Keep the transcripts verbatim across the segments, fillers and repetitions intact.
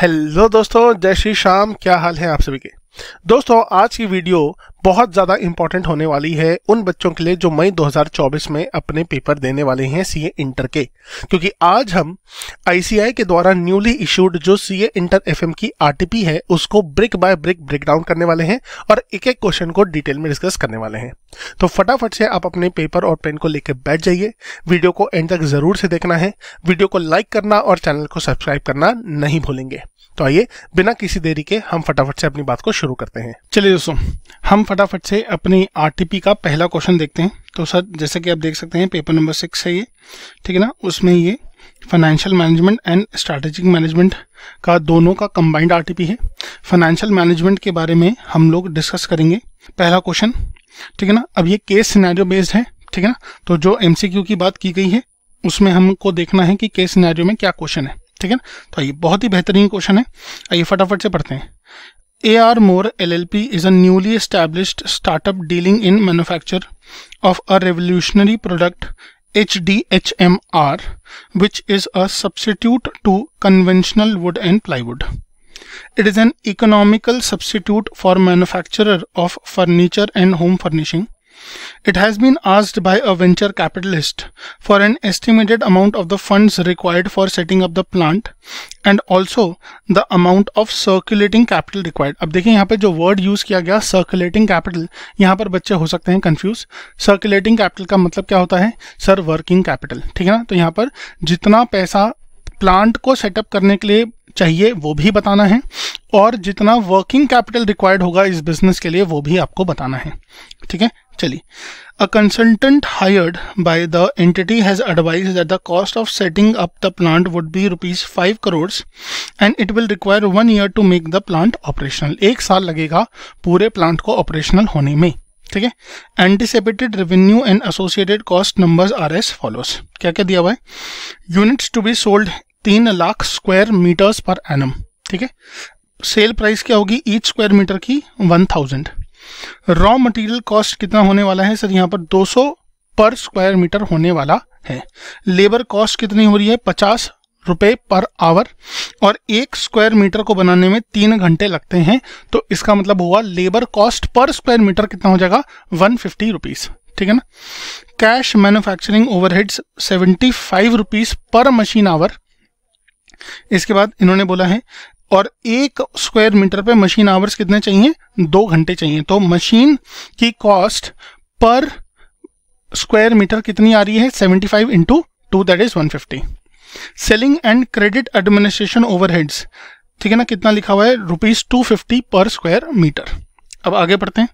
Hello दोस्तों, जय श्री श्याम। क्या हाल है आप सभी के। दोस्तों आज की वीडियो बहुत ज़्यादा इम्पोर्टेंट होने वाली है उन बच्चों के लिए जो मई दो हज़ार चौबीस में अपने पेपर देने वाले हैं सीए इंटर के, क्योंकि आज हम आईसीएआई के द्वारा न्यूली इशूड जो सीए इंटर एफएम की आरटीपी है उसको ब्रिक बाय ब्रिक ब्रेकडाउन करने वाले हैं और एक एक क्वेश्चन को डिटेल में डिस्कस करने वाले हैं। तो फटाफट से आप अपने पेपर और पेन को लेकर बैठ जाइए, वीडियो को एंड तक जरूर से देखना है, वीडियो को लाइक करना और चैनल को सब्सक्राइब करना नहीं भूलेंगे। तो आइए बिना किसी देरी के हम फटाफट से अपनी बात को शुरू करते हैं। चलिए दोस्तों, हम फटाफट से अपनी आरटीपी का पहला क्वेश्चन देखते हैं। तो सर जैसे कि आप देख सकते हैं पेपर नंबर सिक्स है ये, ठीक है ना। उसमें ये financial management and strategic management का दोनों का कंबाइंड आरटीपी है। फाइनेंशियल मैनेजमेंट के बारे में हम लोग डिस्कस करेंगे, पहला क्वेश्चन, ठीक है ना। अब ये केस सिनेरियो बेस्ड है, ठीक है ना। तो जो एमसीक्यू की बात की गई है उसमें हमको देखना है कि केस सिनेरियो में क्या क्वेश्चन है, ठीक है ना। तो ये बहुत ही बेहतरीन क्वेश्चन है, आइए फटाफट से पढ़ते हैं। A R more L L P is a newly established startup dealing in manufacture of a revolutionary product H D H M R, which is a substitute to conventional wood and plywood. It is an economical substitute for manufacturer of furniture and home furnishing. It has been asked by a venture capitalist for an estimated amount of the funds required for setting up the plant and also the amount of circulating capital required. अब देखिए यहाँ पे जो word use किया गया circulating capital, यहाँ पर बच्चे हो सकते हैं confused। circulating capital का मतलब क्या होता है सर, working capital, ठीक है ना। तो यहाँ पर जितना पैसा प्लांट को सेटअप करने के लिए चाहिए वो भी बताना है और जितना वर्किंग कैपिटल रिक्वायर्ड होगा इस बिजनेस के लिए वो भी आपको बताना है, ठीक है। चलिए, a consultant hired by the entity has advised that the cost of setting up the plant would be rupees five crore and it will require one year to make the plant operational. एक साल लगेगा पूरे plant को operational होने में, ठीक है। Anticipated revenue and associated cost numbers are as follows. क्या क्या दिया हुआ है, यूनिट्स टू बी सोल्ड तीन लाख स्क्वायर मीटर्स पर एनम, ठीक है। सेल प्राइस क्या होगी ईच स्क्वायर मीटर की one thousand. Raw material cost कितना होने वाला है सर, यहाँ पर दो सौ पर स्क्वायर मीटर होने वाला है। लेबर कॉस्ट कितनी हो रही है पचास रुपए पर आवर और एक स्क्वायर मीटर को बनाने में तीन घंटे लगते हैं, तो इसका मतलब हुआ labour cost per square metre कितना हो जाएगा वन फिफ्टी रुपीज, ठीक है ना। Cash manufacturing overheads seventy five rupees per machine hour. इसके बाद इन्होंने बोला है और एक स्क्वायर मीटर पे मशीन आवर्स कितने चाहिए दो घंटे चाहिए, तो मशीन की कॉस्ट पर स्क्वायर मीटर कितनी आ रही है seventy five into two that is one fifty. Selling and credit administration overheads, ठीक है ना, कितना लिखा हुआ है rupees two fifty per square metre. अब आगे बढ़ते हैं,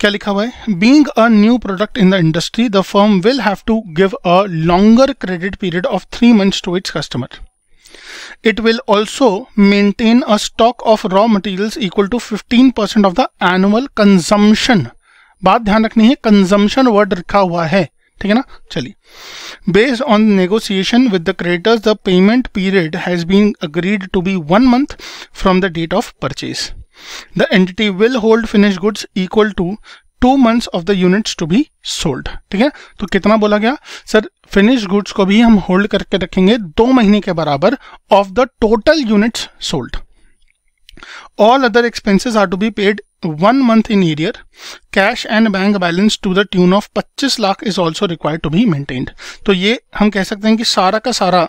क्या लिखा हुआ है, being a new product in the industry the firm will have to give a longer credit period of three months to its customer. It will also maintain a stock of raw materials equal to fifteen percent of the annual consumption. बात ध्यान रखनी है, consumption word रखा हुआ है, ठीक है ना। चलिए, based on negotiation with the creditors, the payment period has been agreed to be one month from the date of purchase. The entity will hold finished goods equal to two months of the units to be sold, ठीक है। तो कितना बोला गया sir, finish goods को भी हम hold करके रखेंगे दो महीने के बराबर of the total units sold. All other expenses are to be paid one month in arrear. Cash and bank balance to the tune of पच्चीस lakh is also required to be maintained. तो ये हम कह सकते हैं कि सारा का सारा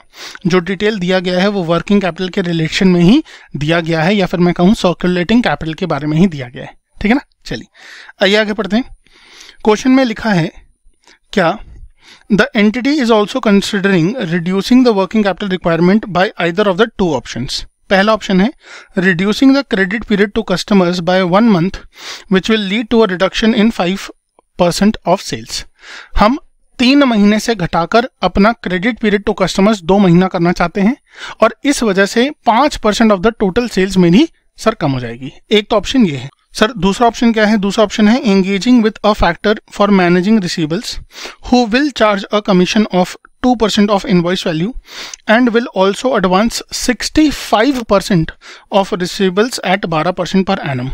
जो डिटेल दिया गया है वो वर्किंग कैपिटल के रिलेशन में ही दिया गया है या फिर मैं कहूँ सर्कुलेटिंग कैपिटल के बारे में ही दिया गया है, ठीक है ना। चलिए आइए आगे पढ़ते हैं, क्वेश्चन में लिखा है क्या, the entity is also considering reducing the working capital requirement by either of the two options. पहला ऑप्शन है reducing the credit period to customers by one month which will lead to a reduction in five percent of sales. हम तीन महीने से घटाकर अपना credit period to customers दो महीना करना चाहते हैं और इस वजह से पाँच percent of the total sales में ही सर कम हो जाएगी। एक तो ऑप्शन ये है सर। दूसरा ऑप्शन क्या है, दूसरा ऑप्शन है engaging with a factor for managing receivables who will charge a commission of two percent of invoice value and will also advance sixty five percent of receivables at बारह percent per annum,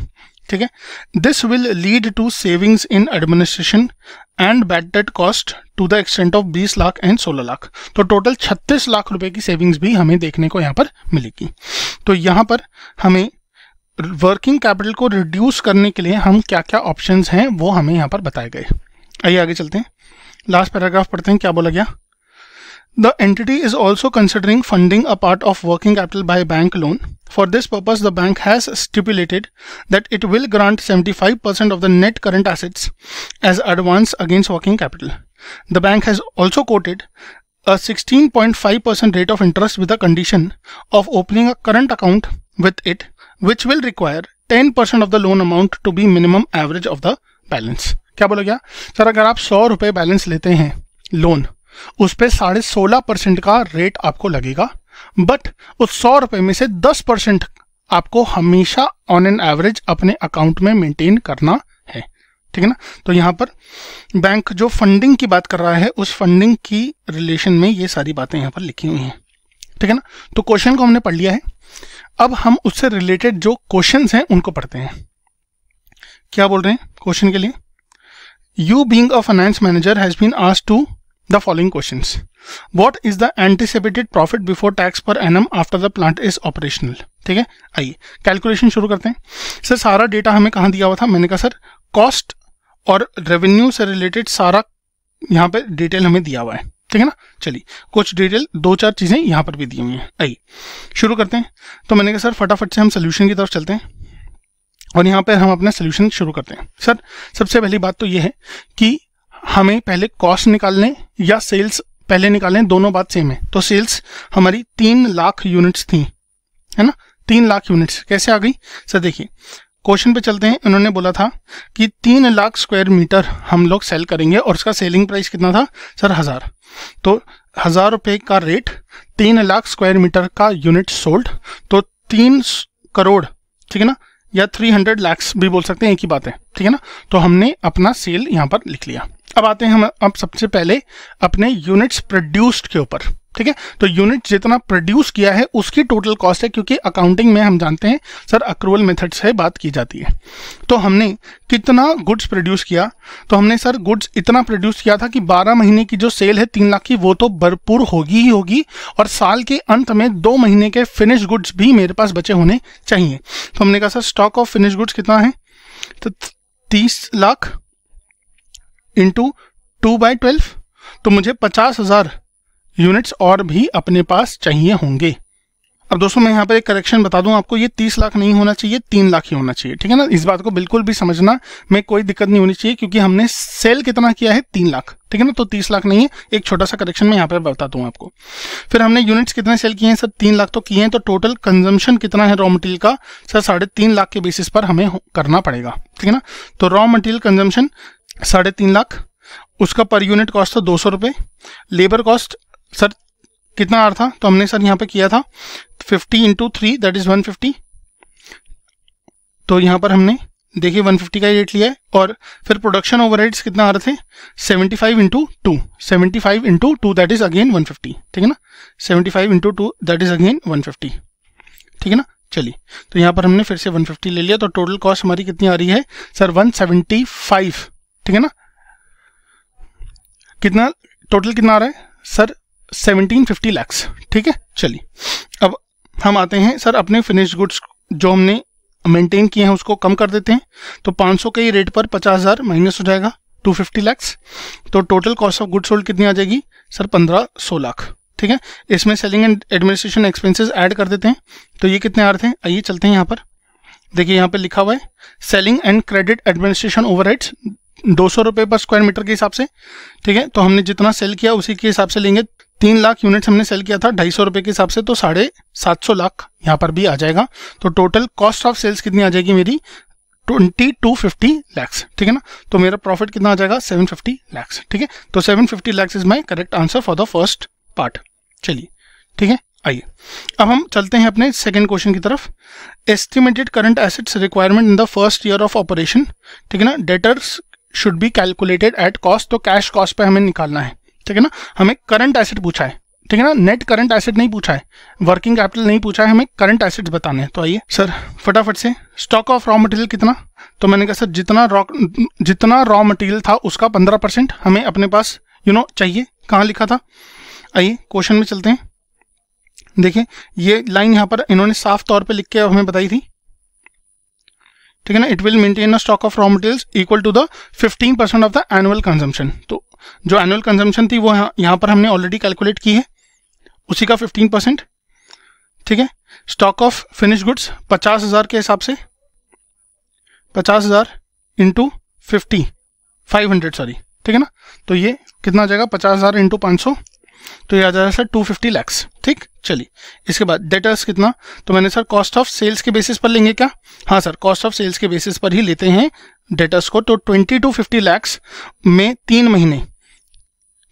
ठीक है। This will lead to savings in administration and bad debt cost to the extent of बीस lakh and सोलह लाख। तो total छत्तीस लाख रुपए की savings भी हमें देखने को यहाँ पर मिलेगी। तो यहाँ पर हमें वर्किंग कैपिटल को रिड्यूस करने के लिए हम क्या क्या ऑप्शंस हैं वो हमें यहाँ पर बताए गए। आइए आगे चलते हैं, लास्ट पैराग्राफ पढ़ते हैं, क्या बोला गया। The entity is also considering funding a part of working capital by bank loan. For this purpose, the bank has stipulated that it will grant seventy-five percent of the net current assets as advance against working capital. The bank has also quoted a sixteen point five percent rate of interest with the condition of opening a current account with it, which will require ten percent of the loan amount to be minimum average of the balance. क्या बोला गया sir, अगर आप सौ रुपये balance लेते हैं loan, उस पर साढ़े सोलह परसेंट का रेट आपको लगेगा, बट उस सौ रुपये में से दस परसेंट आपको हमेशा ऑन एन एवरेज अपने अकाउंट में मेंटेन करना है, ठीक है ना। तो यहाँ पर बैंक जो फंडिंग की बात कर रहा है उस फंडिंग की रिलेशन में ये सारी बातें यहाँ पर लिखी हुई हैं, ठीक है ना। तो क्वेश्चन को हमने पढ़ लिया है, अब हम उससे रिलेटेड जो क्वेश्चन हैं उनको पढ़ते हैं। क्या बोल रहे हैं क्वेश्चन के लिए, you being a finance manager has been asked to The following questions: What is the anticipated profit before tax per annum after the plant is operational? ठीक है, आइए कैलकुलेशन शुरू करते हैं। सर सारा डेटा हमें कहाँ दिया हुआ था, मैंने कहा सर कॉस्ट और रेवेन्यू से रिलेटेड सारा यहाँ पे डिटेल हमें दिया हुआ है, ठीक है ना। चलिए कुछ डिटेल दो चार चीजें यहाँ पर भी दी हुई हैं, आइए शुरू करते हैं। तो मैंने कहा सर फटाफट से हम सोल्यूशन की तरफ चलते हैं और यहाँ पर हम अपना सोल्यूशन शुरू करते हैं। सर सबसे पहली बात तो ये है कि हमें पहले कॉस्ट निकालने या सेल्स पहले निकालें, दोनों बात सेम है। तो सेल्स हमारी तीन लाख यूनिट्स थी, है ना, तीन लाख यूनिट्स कैसे आ गई। सर देखिए क्वेश्चन पे चलते हैं, उन्होंने बोला था कि तीन लाख स्क्वायर मीटर हम लोग सेल करेंगे और उसका सेलिंग प्राइस कितना था सर हज़ार। तो हज़ार रुपये का रेट, तीन लाख स्क्वायर मीटर का यूनिट सोल्ड, तो तीन करोड़, ठीक है ना, या थ्री हंड्रेड लैक्स भी बोल सकते हैं, एक ही बात है, ठीक है ना। तो हमने अपना सेल यहाँ पर लिख लिया। अब आते हैं हम अब सबसे पहले अपने यूनिट्स प्रोड्यूस्ड के ऊपर, ठीक है। तो यूनिट जितना प्रोड्यूस किया है उसकी टोटल कॉस्ट है, क्योंकि अकाउंटिंग में हम जानते हैं सर अक्रूवल मेथड से बात की जाती है। तो हमने कितना गुड्स प्रोड्यूस किया, तो हमने सर गुड्स इतना प्रोड्यूस किया था कि बारह महीने की जो सेल है तीन लाख की वो तो भरपूर होगी ही होगी, और साल के अंत में दो महीने के फिनिश गुड्स भी मेरे पास बचे होने चाहिए। तो हमने कहा sir stock of finish goods कितना है, तो तीस lakh into two by twelve, तो मुझे पचास हजार यूनिट्स और भी अपने पास चाहिए होंगे। अब दोस्तों मैं यहाँ पर एक करेक्शन बता दूँ आपको, ये तीस लाख नहीं होना चाहिए, तीन लाख ही होना चाहिए, ठीक है ना। इस बात को बिल्कुल भी समझना में कोई दिक्कत नहीं होनी चाहिए, क्योंकि हमने सेल कितना किया है तीन लाख, ठीक है ना, तो तीस लाख नहीं है। एक छोटा सा करेक्शन मैं यहाँ पर बता दूँ आपको। फिर हमने यूनिट्स कितने सेल किए हैं सर, तीन लाख तो किए हैं, तो टोटल कंजम्पशन कितना है रॉ मटेरियल का सर, साढ़े तीन लाख के बेसिस पर हमें करना पड़ेगा, ठीक है ना। तो रॉ मटेरियल कंजम्पशन साढ़े तीन लाख, उसका पर यूनिट कॉस्ट था दो सौ रुपये। लेबर कॉस्ट सर कितना आ रहा था, तो हमने सर यहाँ पे किया था fifty into three that is one fifty, तो यहाँ पर हमने देखिए वन फिफ्टी का ही रेट लिया है। और फिर प्रोडक्शन ओवरहेड्स कितना आ रहे थे, seventy five into two, seventy five into two that is again one fifty, ठीक है ना, seventy five into two that is again one fifty, ठीक है ना। चलिए तो यहाँ पर हमने फिर से वन फिफ्टी ले लिया, तो टोटल कॉस्ट हमारी कितनी आ रही है सर वन सेवेंटी फाइव, ठीक है ना। कितना टोटल कितना आ रहा है सर सेवनटीन फिफ्टी लैक्स, ठीक है। चलिए अब हम आते हैं सर अपने फिनिश गुड्स जो हमने मेंटेन किए हैं उसको कम कर देते हैं। तो पाँच सौ के ही रेट पर पचास हज़ार माइनस हो जाएगा टू फिफ्टी लैक्स, तो total cost of goods sold कितनी आ जाएगी सर पंद्रह सौ लाख, ठीक है। इसमें selling and administration expenses add कर देते हैं, तो ये कितने आ रहे थे, आइए चलते हैं यहाँ पर देखिए, यहाँ पर लिखा हुआ है selling and credit administration overheads दो सौ रुपये पर स्क्वायर मीटर के हिसाब से, ठीक है। तो हमने जितना सेल किया उसी के हिसाब से लेंगे, तीन लाख यूनिट्स हमने सेल किया था ढाई सौ रुपये के हिसाब से, तो साढ़े सात सौ लाख यहाँ पर भी आ जाएगा। तो टोटल कॉस्ट ऑफ सेल्स कितनी आ जाएगी मेरी ट्वेंटी टू फिफ्टी लैक्स, ठीक है ना। तो मेरा प्रॉफिट कितना आ जाएगा सेवन फिफ्टी लैक्स, ठीक है। तो seven fifty lakhs is my correct answer for the first part. चलिए ठीक है, आइए अब हम चलते हैं अपने सेकंड क्वेश्चन की तरफ। Estimated current assets requirement in the first year of operation, ठीक है ना, debtors should be calculated at cost, तो कैश कॉस्ट पे हमें निकालना है, ठीक है ना। हमें करंट एसेट पूछा है, ठीक है ना, नेट करंट एसेट नहीं पूछा है, वर्किंग कैपिटल नहीं पूछा है, हमें करंट एसेट्स बताने हैं। तो आइए सर फटाफट से स्टॉक ऑफ रॉ मटेरियल कितना, तो मैंने कहा सर जितना रॉ जितना रॉ मटेरियल था उसका पंद्रह परसेंट हमें अपने पास यू नो चाहिए, कहाँ लिखा था। आइए क्वेश्चन में चलते हैं, देखें ये लाइन यहाँ पर इन्होंने साफ तौर पे लिख के हमें बताई थी, ठीक है ना। It will maintain a stock of raw materials equal to the fifteen percent of the annual consumption. तो जो एनुअल कंजम्पशन थी वो यहाँ पर हमने ऑलरेडी कैलकुलेट की है, उसी का फिफ्टीन परसेंट, ठीक है। स्टॉक ऑफ फिनिश गुड्स पचास हजार के हिसाब से, पचास हजार into fifty five hundred sorry ठीक है ना। तो ये कितना आ जाएगा, पचास हजार इंटू पाँच सौ, तो ये आ जाएगा सर टू फिफ्टी लैक्स, ठीक। चलिए इसके बाद डेटर्स कितना, तो मैंने सर कॉस्ट ऑफ सेल्स के बेसिस पर लेंगे क्या, हाँ सर कॉस्ट ऑफ सेल्स के बेसिस पर ही लेते हैं डेटर्स को। तो ट्वेंटी टू फिफ्टी लैक्स में तीन महीने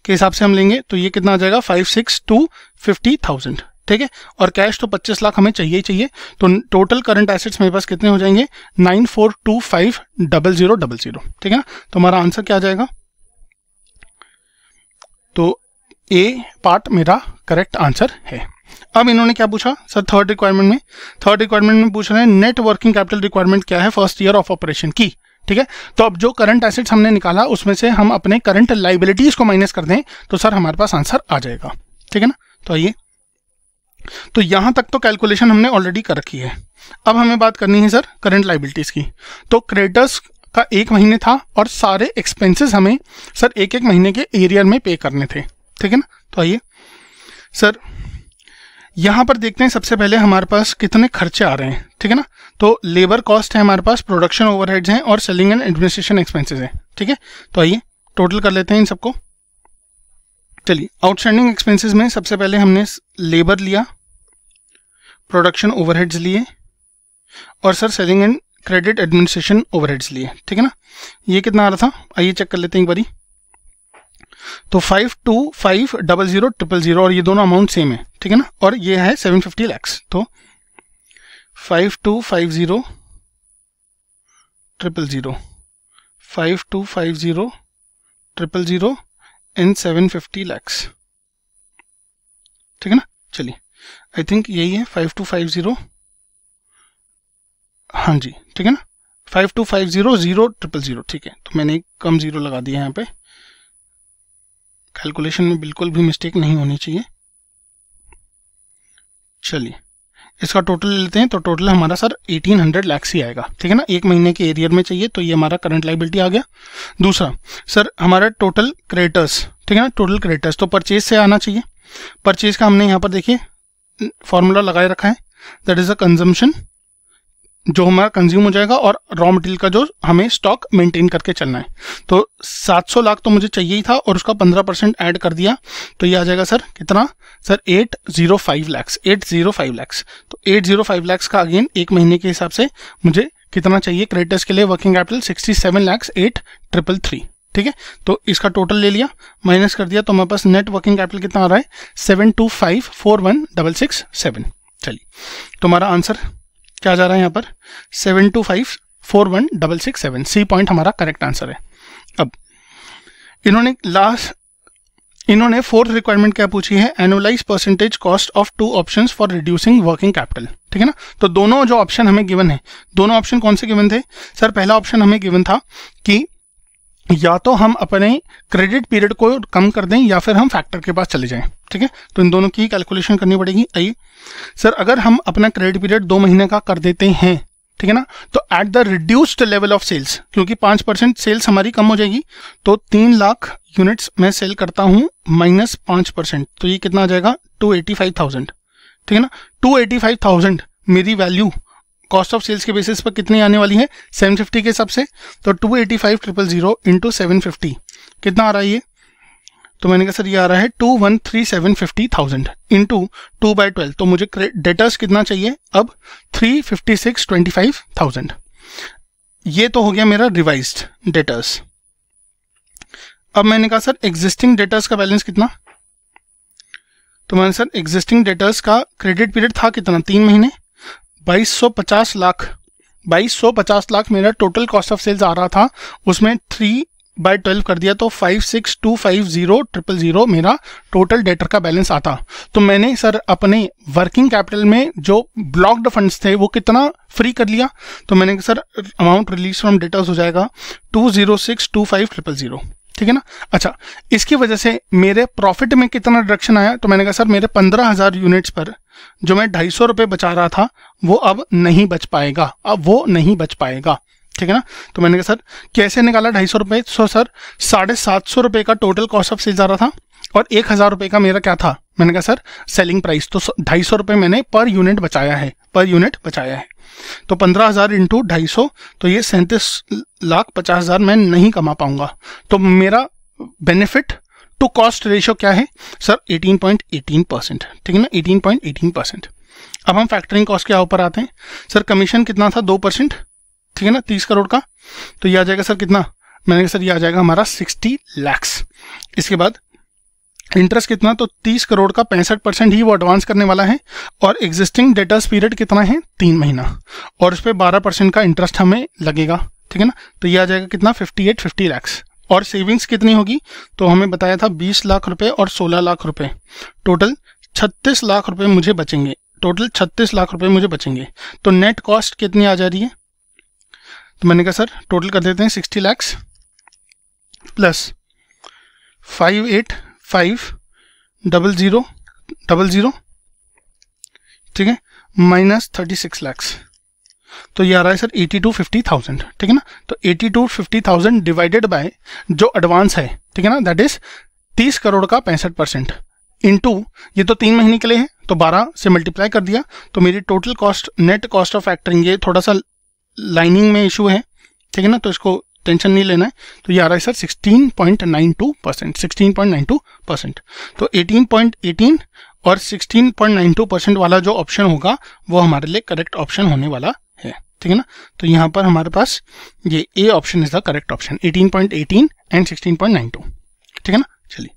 के हिसाब से हम लेंगे, तो ये कितना आ जाएगा five six two fifty thousand, ठीक है। और कैश तो पच्चीस लाख हमें चाहिए ही चाहिए, तो टोटल करंट एसेट्स मेरे पास कितने हो जाएंगे, nine four two five double zero double zero, ठीक है ना। तो हमारा आंसर क्या आ जाएगा, तो ए पार्ट मेरा करेक्ट आंसर है। अब इन्होंने क्या पूछा सर, थर्ड रिक्वायरमेंट में, थर्ड रिक्वायरमेंट में पूछ रहे हैं नेट वर्किंग कैपिटल रिक्वायरमेंट क्या है फर्स्ट ईयर ऑफ ऑपरेशन की, ठीक है। तो अब जो करंट एसेट्स हमने निकाला उसमें से हम अपने करंट लाइबिलिटीज को माइनस कर दें तो सर हमारे पास आंसर आ जाएगा, ठीक है ना। तो आइए, तो यहां तक तो कैलकुलेशन हमने ऑलरेडी कर रखी है। अब हमें बात करनी है सर करंट लाइबिलिटीज की। तो क्रेडिटर्स का एक महीने था और सारे एक्सपेंसेस हमें सर एक एक महीने के एरियर में पे करने थे, ठीक है ना। तो आइए सर यहाँ पर देखते हैं सबसे पहले हमारे पास कितने खर्चे आ रहे हैं, ठीक है ना। तो लेबर कॉस्ट है हमारे पास, प्रोडक्शन ओवरहेड्स हैं और सेलिंग एंड एडमिनिस्ट्रेशन एक्सपेंसेस हैं, ठीक है। तो आइए टोटल कर लेते हैं इन सबको। चलिए आउटस्टैंडिंग एक्सपेंसेस में सबसे पहले हमने लेबर लिया, प्रोडक्शन ओवरहेड्स लिए और sir selling and credit administration overheads लिए, ठीक है ना। ये कितना आ रहा था, आइए चेक कर लेते हैं एक बारी। तो five two five double zero triple zero और ये दोनों अमाउंट सेम है, ठीक है ना। और ये है सेवन फिफ्टी लैक्स, तो five two five zero triple zero five two five zero triple zero and seven fifty lakhs, ठीक है ना। चलिए आई थिंक यही है फाइव टू फाइव जीरो, हाँ जी ठीक है ना, five two five zero zero triple zero, ठीक है। तो मैंने एक कम जीरो लगा दिया यहाँ पे, कैलकुलेशन में बिल्कुल भी मिस्टेक नहीं होनी चाहिए। चलिए इसका टोटल लेते हैं, तो टोटल हमारा सर एटीन हंड्रेड लैक्स ही आएगा, ठीक है ना। एक महीने के एरियर में चाहिए, तो ये हमारा करंट लाइबिलिटी आ गया। दूसरा सर हमारा टोटल क्रेडिटर्स, ठीक है ना, टोटल क्रेडिटर्स तो परचेज से आना चाहिए। परचेज का हमने यहाँ पर देखिए फॉर्मूला लगाए रखा है, दैट इज अ कंजम्पशन, जो हमारा कंज्यूम हो जाएगा और रॉ मटेरियल का जो हमें स्टॉक मेंटेन करके चलना है। तो सात सौ लाख तो मुझे चाहिए ही था और उसका पंद्रह परसेंट ऐड कर दिया, तो ये आ जाएगा सर कितना, sir eight zero five lakhs, eight zero five lakhs. तो एट जीरो फाइव लैक्स का अगेन एक महीने के हिसाब से मुझे कितना चाहिए क्रेडिटर्स के लिए working capital sixty seven lakhs eight triple three, ठीक है। तो इसका टोटल ले लिया, माइनस कर दिया, तो हमारे पास नेट वर्किंग कैपिटल कितना आ रहा है, seven two five four one double six seven. चलिए तुम्हारा आंसर क्या जा रहा है यहाँ पर, seven two five four one double six seven, C point हमारा करेक्ट आंसर है। अब इन्होंने लास्ट इन्होंने फोर्थ रिक्वायरमेंट क्या पूछी है, annualise percentage cost of two options for reducing working capital, ठीक है ना। तो दोनों जो ऑप्शन हमें गिवन है, दोनों ऑप्शन कौन से गिवन थे सर, पहला ऑप्शन हमें गिवन था कि या तो हम अपने क्रेडिट पीरियड को कम कर दें या फिर हम फैक्टर के पास चले जाएं, ठीक है। तो इन दोनों की कैलकुलेशन करनी पड़ेगी। आइए सर अगर हम अपना क्रेडिट पीरियड दो महीने का कर देते हैं, ठीक है ना, तो at the reduced level of sales, क्योंकि पाँच परसेंट सेल्स हमारी कम हो जाएगी, तो तीन लाख यूनिट्स मैं सेल करता हूँ माइनस पाँच परसेंट, तो ये कितना आ जाएगा टू एटी फाइव थाउजेंड, ठीक है ना। टू एटी फाइव थाउजेंड मेरी वैल्यू कॉस्ट ऑफ सेल्स के बेसिस पर कितनी आने वाली है, सेवन फिफ्टी के हिसाब से। तो two eighty five triple zero into seven fifty कितना आ रहा है ये, तो मैंने कहा सर ये आ रहा है two one three seven fifty thousand into two by twelve, तो मुझे डेटर्स कितना चाहिए अब, three fifty six twenty five thousand. ये तो हो गया मेरा रिवाइज डेटर्स। अब मैंने कहा सर एग्जिस्टिंग डेटर्स का बैलेंस कितना, तो मैंने सर एग्जिस्टिंग डेटर्स का क्रेडिट पीरियड था कितना, तीन महीने, बाईस सौ पचास लाख, बाईस सौ पचास लाख मेरा टोटल कॉस्ट ऑफ सेल्स आ रहा था, उसमें थ्री बाई ट्वेल्व कर दिया तो five six two five zero triple zero मेरा टोटल डेटर का बैलेंस आता। तो मैंने सर अपने वर्किंग कैपिटल में जो ब्लॉक्ड फंड्स थे वो कितना फ्री कर लिया, तो मैंने sir amount release from debtors हो जाएगा two zero six two five triple zero, ठीक है ना। अच्छा इसकी वजह से मेरे प्रॉफिट में कितना रिडक्शन आया, तो मैंने कहा सर मेरे पंद्रह हज़ार यूनिट्स पर जो मैं ढाई सौ रुपये बचा रहा था वो अब नहीं बच पाएगा, अब वो नहीं बच पाएगा, ठीक है ना। तो मैंने कहा सर कैसे निकाला ढाई सौ रुपये, सो सर साढ़े सात सौ रुपये का टोटल कॉस्ट ऑफ सेल्स आ रहा था और एक हज़ार रुपये का मेरा क्या था, मैंने कहा सर सेलिंग प्राइस, तो ढाई सौ रुपये मैंने पर यूनिट बचाया है, पर यूनिट बचाया है। तो पंद्रह हज़ार इंटू ढाई सौ तो ये सैंतीस लाख पचास हज़ार मैं नहीं कमा पाऊंगा। तो मेरा बेनिफिट टू कॉस्ट रेशियो क्या है सर अठारह पॉइंट एक आठ परसेंट, ठीक है ना, अठारह पॉइंट एक आठ परसेंट। अब हम फैक्टरिंग कॉस्ट के ऊपर आते हैं। सर कमीशन कितना था, दो परसेंट, ठीक है ना, तीस करोड़ का, तो ये आ जाएगा सर कितना, मैंने कहा सर ये आ जाएगा हमारा साठ लाख। इसके बाद इंटरेस्ट कितना, तो तीस करोड़ का पैंसठ परसेंट ही वो एडवांस करने वाला है और एग्जिस्टिंग डेटर्स पीरियड कितना है, तीन महीना और उस पर बारह परसेंट का इंटरेस्ट हमें लगेगा, ठीक है ना। तो ये आ जाएगा कितना फिफ्टी एट फिफ्टी लैक्स। और सेविंग्स कितनी होगी, तो हमें बताया था बीस लाख रुपए और सोलह लाख रुपए, टोटल छत्तीस लाख रुपए मुझे बचेंगे, टोटल छत्तीस लाख रुपए मुझे बचेंगे। तो नेट कॉस्ट कितनी आ जा रही है, तो मैंने कहा सर टोटल कर देते हैं साठ lakh plus five eight five double zero double zero, ठीक है, माइनस छत्तीस लाख। तो ये आ रहा है sir eighty two fifty thousand, ठीक है ना। तो eighty two fifty thousand divided by जो एडवांस है, ठीक है ना, दैट इज तीस करोड़ का पैंसठ परसेंट इंटू, ये तो तीन महीने के लिए है तो बारह से मल्टीप्लाई कर दिया, तो मेरी total cost, net cost of factoring, ये थोड़ा सा लाइनिंग में इशू है, ठीक है ना, तो इसको टेंशन नहीं लेना है। तो ये आ रहा है sir sixteen point nine two percent sixteen point nine two percent. तो एटीन पॉइंट एटीन और sixteen point nine two percent वाला जो ऑप्शन होगा वो हमारे लिए करेक्ट ऑप्शन होने वाला है, ठीक है ना। तो यहाँ पर हमारे पास ये A option is the correct option, eighteen point eighteen and sixteen point nine two, ठीक है ना। चलिए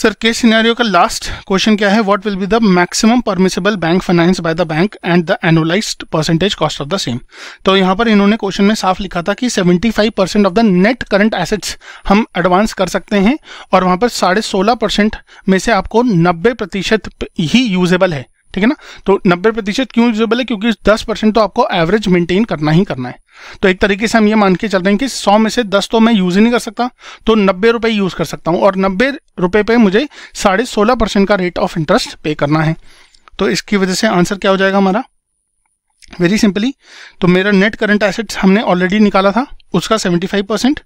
सर केस सिनेरियो का लास्ट क्वेश्चन क्या है, what will be the maximum permissible bank finance by the bank and the annualised percentage cost of the same. तो यहाँ पर इन्होंने क्वेश्चन में साफ लिखा था कि पचहत्तर percent of the net current assets हम एडवांस कर सकते हैं और वहाँ पर साढ़े सोलह परसेंट में से आपको नब्बे प्रतिशत ही यूजेबल है, ठीक है ना। तो नब्बे प्रतिशत क्यों यूजेबल है, क्योंकि दस परसेंट तो आपको एवरेज मेंटेन करना ही करना है। तो एक तरीके से हम ये मान के चल रहे हैं कि सौ में से दस तो मैं यूज ही नहीं कर सकता, तो नब्बे रुपये यूज कर सकता हूँ और नब्बे रुपये पे मुझे साढ़े सोलह परसेंट का रेट ऑफ इंटरेस्ट पे करना है। तो इसकी वजह से आंसर क्या हो जाएगा हमारा, वेरी सिंपली, तो मेरा नेट करंट एसेट्स हमने ऑलरेडी निकाला था उसका सेवेंटी फाइव परसेंट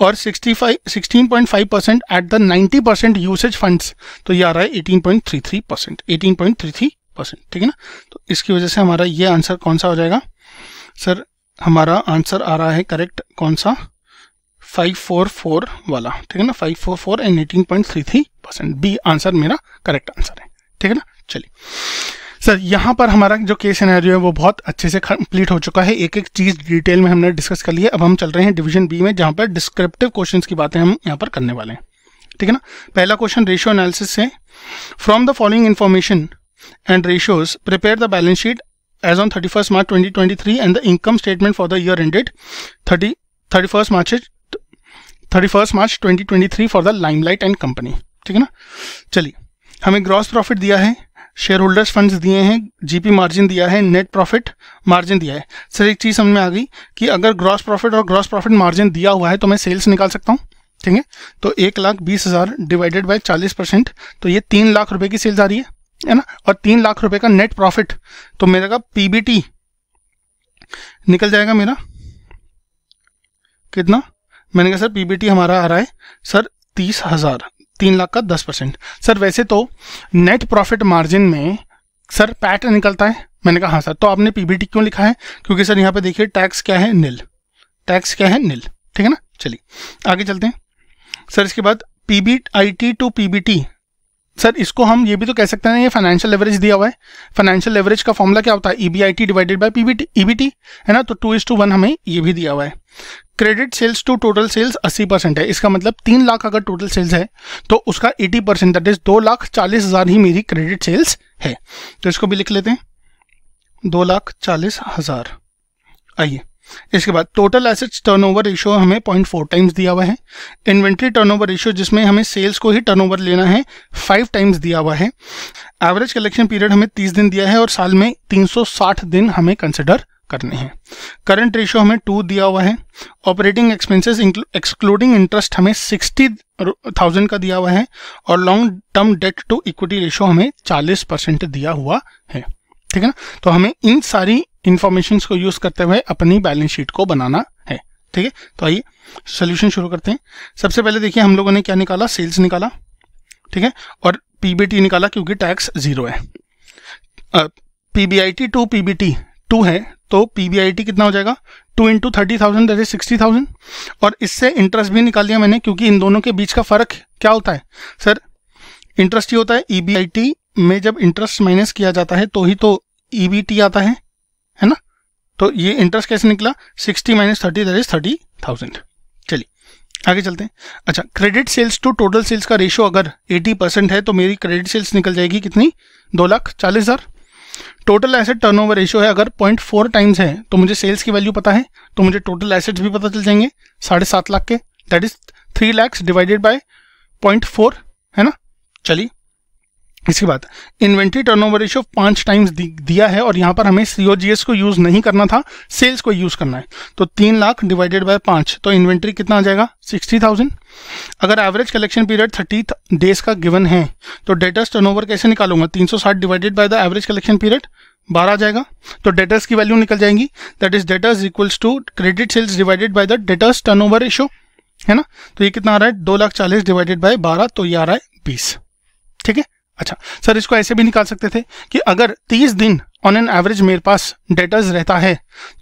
और sixty five sixteen point five percent at the ninety percent usage funds, तो ये आ रहा है eighteen point three three percent, eighteen point three three percent, ठीक है ना। तो इसकी वजह से हमारा ये आंसर कौन सा हो जाएगा सर, हमारा आंसर आ रहा है करेक्ट कौन सा, फाइव फोर फोर वाला, ठीक है ना, five four four and eighteen point three three percent, B answer मेरा करेक्ट आंसर है, ठीक है ना। चलिए सर यहाँ पर हमारा जो केस सिनेरियो है वो बहुत अच्छे से कंप्लीट हो चुका है, एक एक चीज़ डिटेल में हमने डिस्कस कर ली है। अब हम चल रहे हैं डिवीजन बी में, जहाँ पर डिस्क्रिप्टिव क्वेश्चंस की बातें हम यहाँ पर करने वाले हैं, ठीक है ना। पहला क्वेश्चन रेशियो एनालिसिस से, from the following information and ratios prepare the balance sheet as on thirty-first March twenty twenty-three and the income statement for the year ended thirty-first March twenty twenty-three for the Limelight and Company, ठीक है ना। चलिए हमें gross profit दिया है, share holders funds दिए हैं, GP margin दिया है, नेट प्रॉफिट मार्जिन दिया है। सर एक चीज़ समझ में आ गई कि अगर ग्रॉस प्रॉफिट और ग्रॉस प्रॉफिट मार्जिन दिया हुआ है तो मैं सेल्स निकाल सकता हूँ, ठीक है। तो एक लाख बीस हज़ार डिवाइडेड बाई चालीस परसेंट, तो ये तीन लाख रुपये की सेल्स आ रही है, है ना, और तीन लाख रुपए का नेट प्रॉफिट, तो मेरे का पीबीटी निकल जाएगा मेरा कितना, मैंने कहा सर पीबीटी हमारा आ रहा है सर तीस हजार, तीन लाख का दस परसेंट। सर वैसे तो नेट प्रॉफिट मार्जिन में सर पैट निकलता है, मैंने कहा हाँ सर, तो आपने पीबीटी क्यों लिखा है, क्योंकि सर यहाँ पे देखिए टैक्स क्या है, नील, टैक्स क्या है, नील, ठीक है ना। चलिए आगे चलते हैं सर, इसके बाद पीबीआईटी टू पीबीटी, सर इसको हम ये भी तो कह सकते हैं, ये फाइनेंशियल लेवरेज दिया हुआ है, फाइनेंशियल लेवरेज का फॉर्मूला क्या होता है, EBIT divided by PBT, EBT, है ना, तो टू इज टू वन हमें ये भी दिया हुआ है। Credit sales to total sales अस्सी परसेंट है, इसका मतलब तीन लाख अगर टोटल सेल्स है तो उसका अस्सी परसेंट दैट इज दो लाख चालीस हज़ार ही मेरी क्रेडिट सेल्स है, तो इसको भी लिख लेते हैं दो लाख चालीस हज़ार। आइए इसके बाद टोटल एसेट्स टर्नओवर रेशियो हमें पॉइंट फोर टाइम्स दिया हुआ है, इन्वेंट्री टर्नओवर रेशियो जिसमें हमें सेल्स को ही टर्नओवर लेना है फाइव टाइम्स दिया हुआ है, एवरेज कलेक्शन पीरियड हमें तीस दिन दिया है और साल में तीन सौ साठ दिन हमें कंसिडर करने हैं। करंट रेशियो हमें टू दिया हुआ है। ऑपरेटिंग एक्सपेंसेस एक्सक्लूडिंग इंटरेस्ट हमें सिक्सटी थाउजेंड का दिया हुआ है और long term debt to equity ratio हमें चालीस परसेंट दिया हुआ है। ठीक है ना, तो हमें इन सारी इंफॉर्मेशन को यूज करते हुए अपनी बैलेंस शीट को बनाना है। ठीक है, तो आइए सोल्यूशन शुरू करते हैं। सबसे पहले देखिए हम लोगों ने क्या निकाला, सेल्स निकाला, ठीक है, और पीबीटी निकाला क्योंकि टैक्स जीरो है। पीबीआईटी टू पीबीटी टू है तो पीबीआईटी कितना हो जाएगा, two into thirty thousand that is sixty thousand, और इससे इंटरेस्ट भी निकाल दिया मैंने क्योंकि इन दोनों के बीच का फर्क क्या होता है सर, इंटरेस्ट ही होता है। ईबीआईटी में जब इंटरेस्ट माइनस किया जाता है तो ही तो ईबीटी आता है, है ना। तो ये इंटरेस्ट कैसे निकला, sixty minus thirty that is thirty thousand. चलिए आगे चलते हैं। अच्छा, credit sales to total sales का रेशियो अगर एटी परसेंट है तो मेरी क्रेडिट सेल्स निकल जाएगी कितनी, दो लाख चालीस हज़ार। टोटल एसेट टर्नओवर रेशियो है अगर पॉइंट फोर टाइम्स है तो मुझे सेल्स की वैल्यू पता है तो मुझे टोटल एसेट्स भी पता चल जाएंगे साढ़े सात लाख के, that is three lakhs divided by point four, है ना। चलिए इसके बाद इन्वेंट्री टर्नओवर रेशियो पाँच टाइम्स दिया है और यहाँ पर हमें सीओजीएस को यूज़ नहीं करना था, सेल्स को यूज़ करना है। तो तीन लाख डिवाइडेड बाय पाँच तो इन्वेंट्री कितना आ जाएगा, सिक्सटी थाउजेंड। अगर average collection period thirty days का गिवन है तो डेटर्स टर्नओवर कैसे निकालूंगा, तीन सौ साठ divided by the average collection period बारह आ जाएगा। तो डेटर्स की वैल्यू निकल जाएंगी, that is debtors equals to credit sales divided by the debtors turnover ratio, है ना। तो ये कितना आ रहा है, दो लाख चालीस डिवाइडेड बाय बारह तो ये आ रहा है बीस। ठीक है, अच्छा सर इसको ऐसे भी निकाल सकते थे कि अगर तीस दिन ऑन एन एवरेज मेरे पास डेटर्स रहता है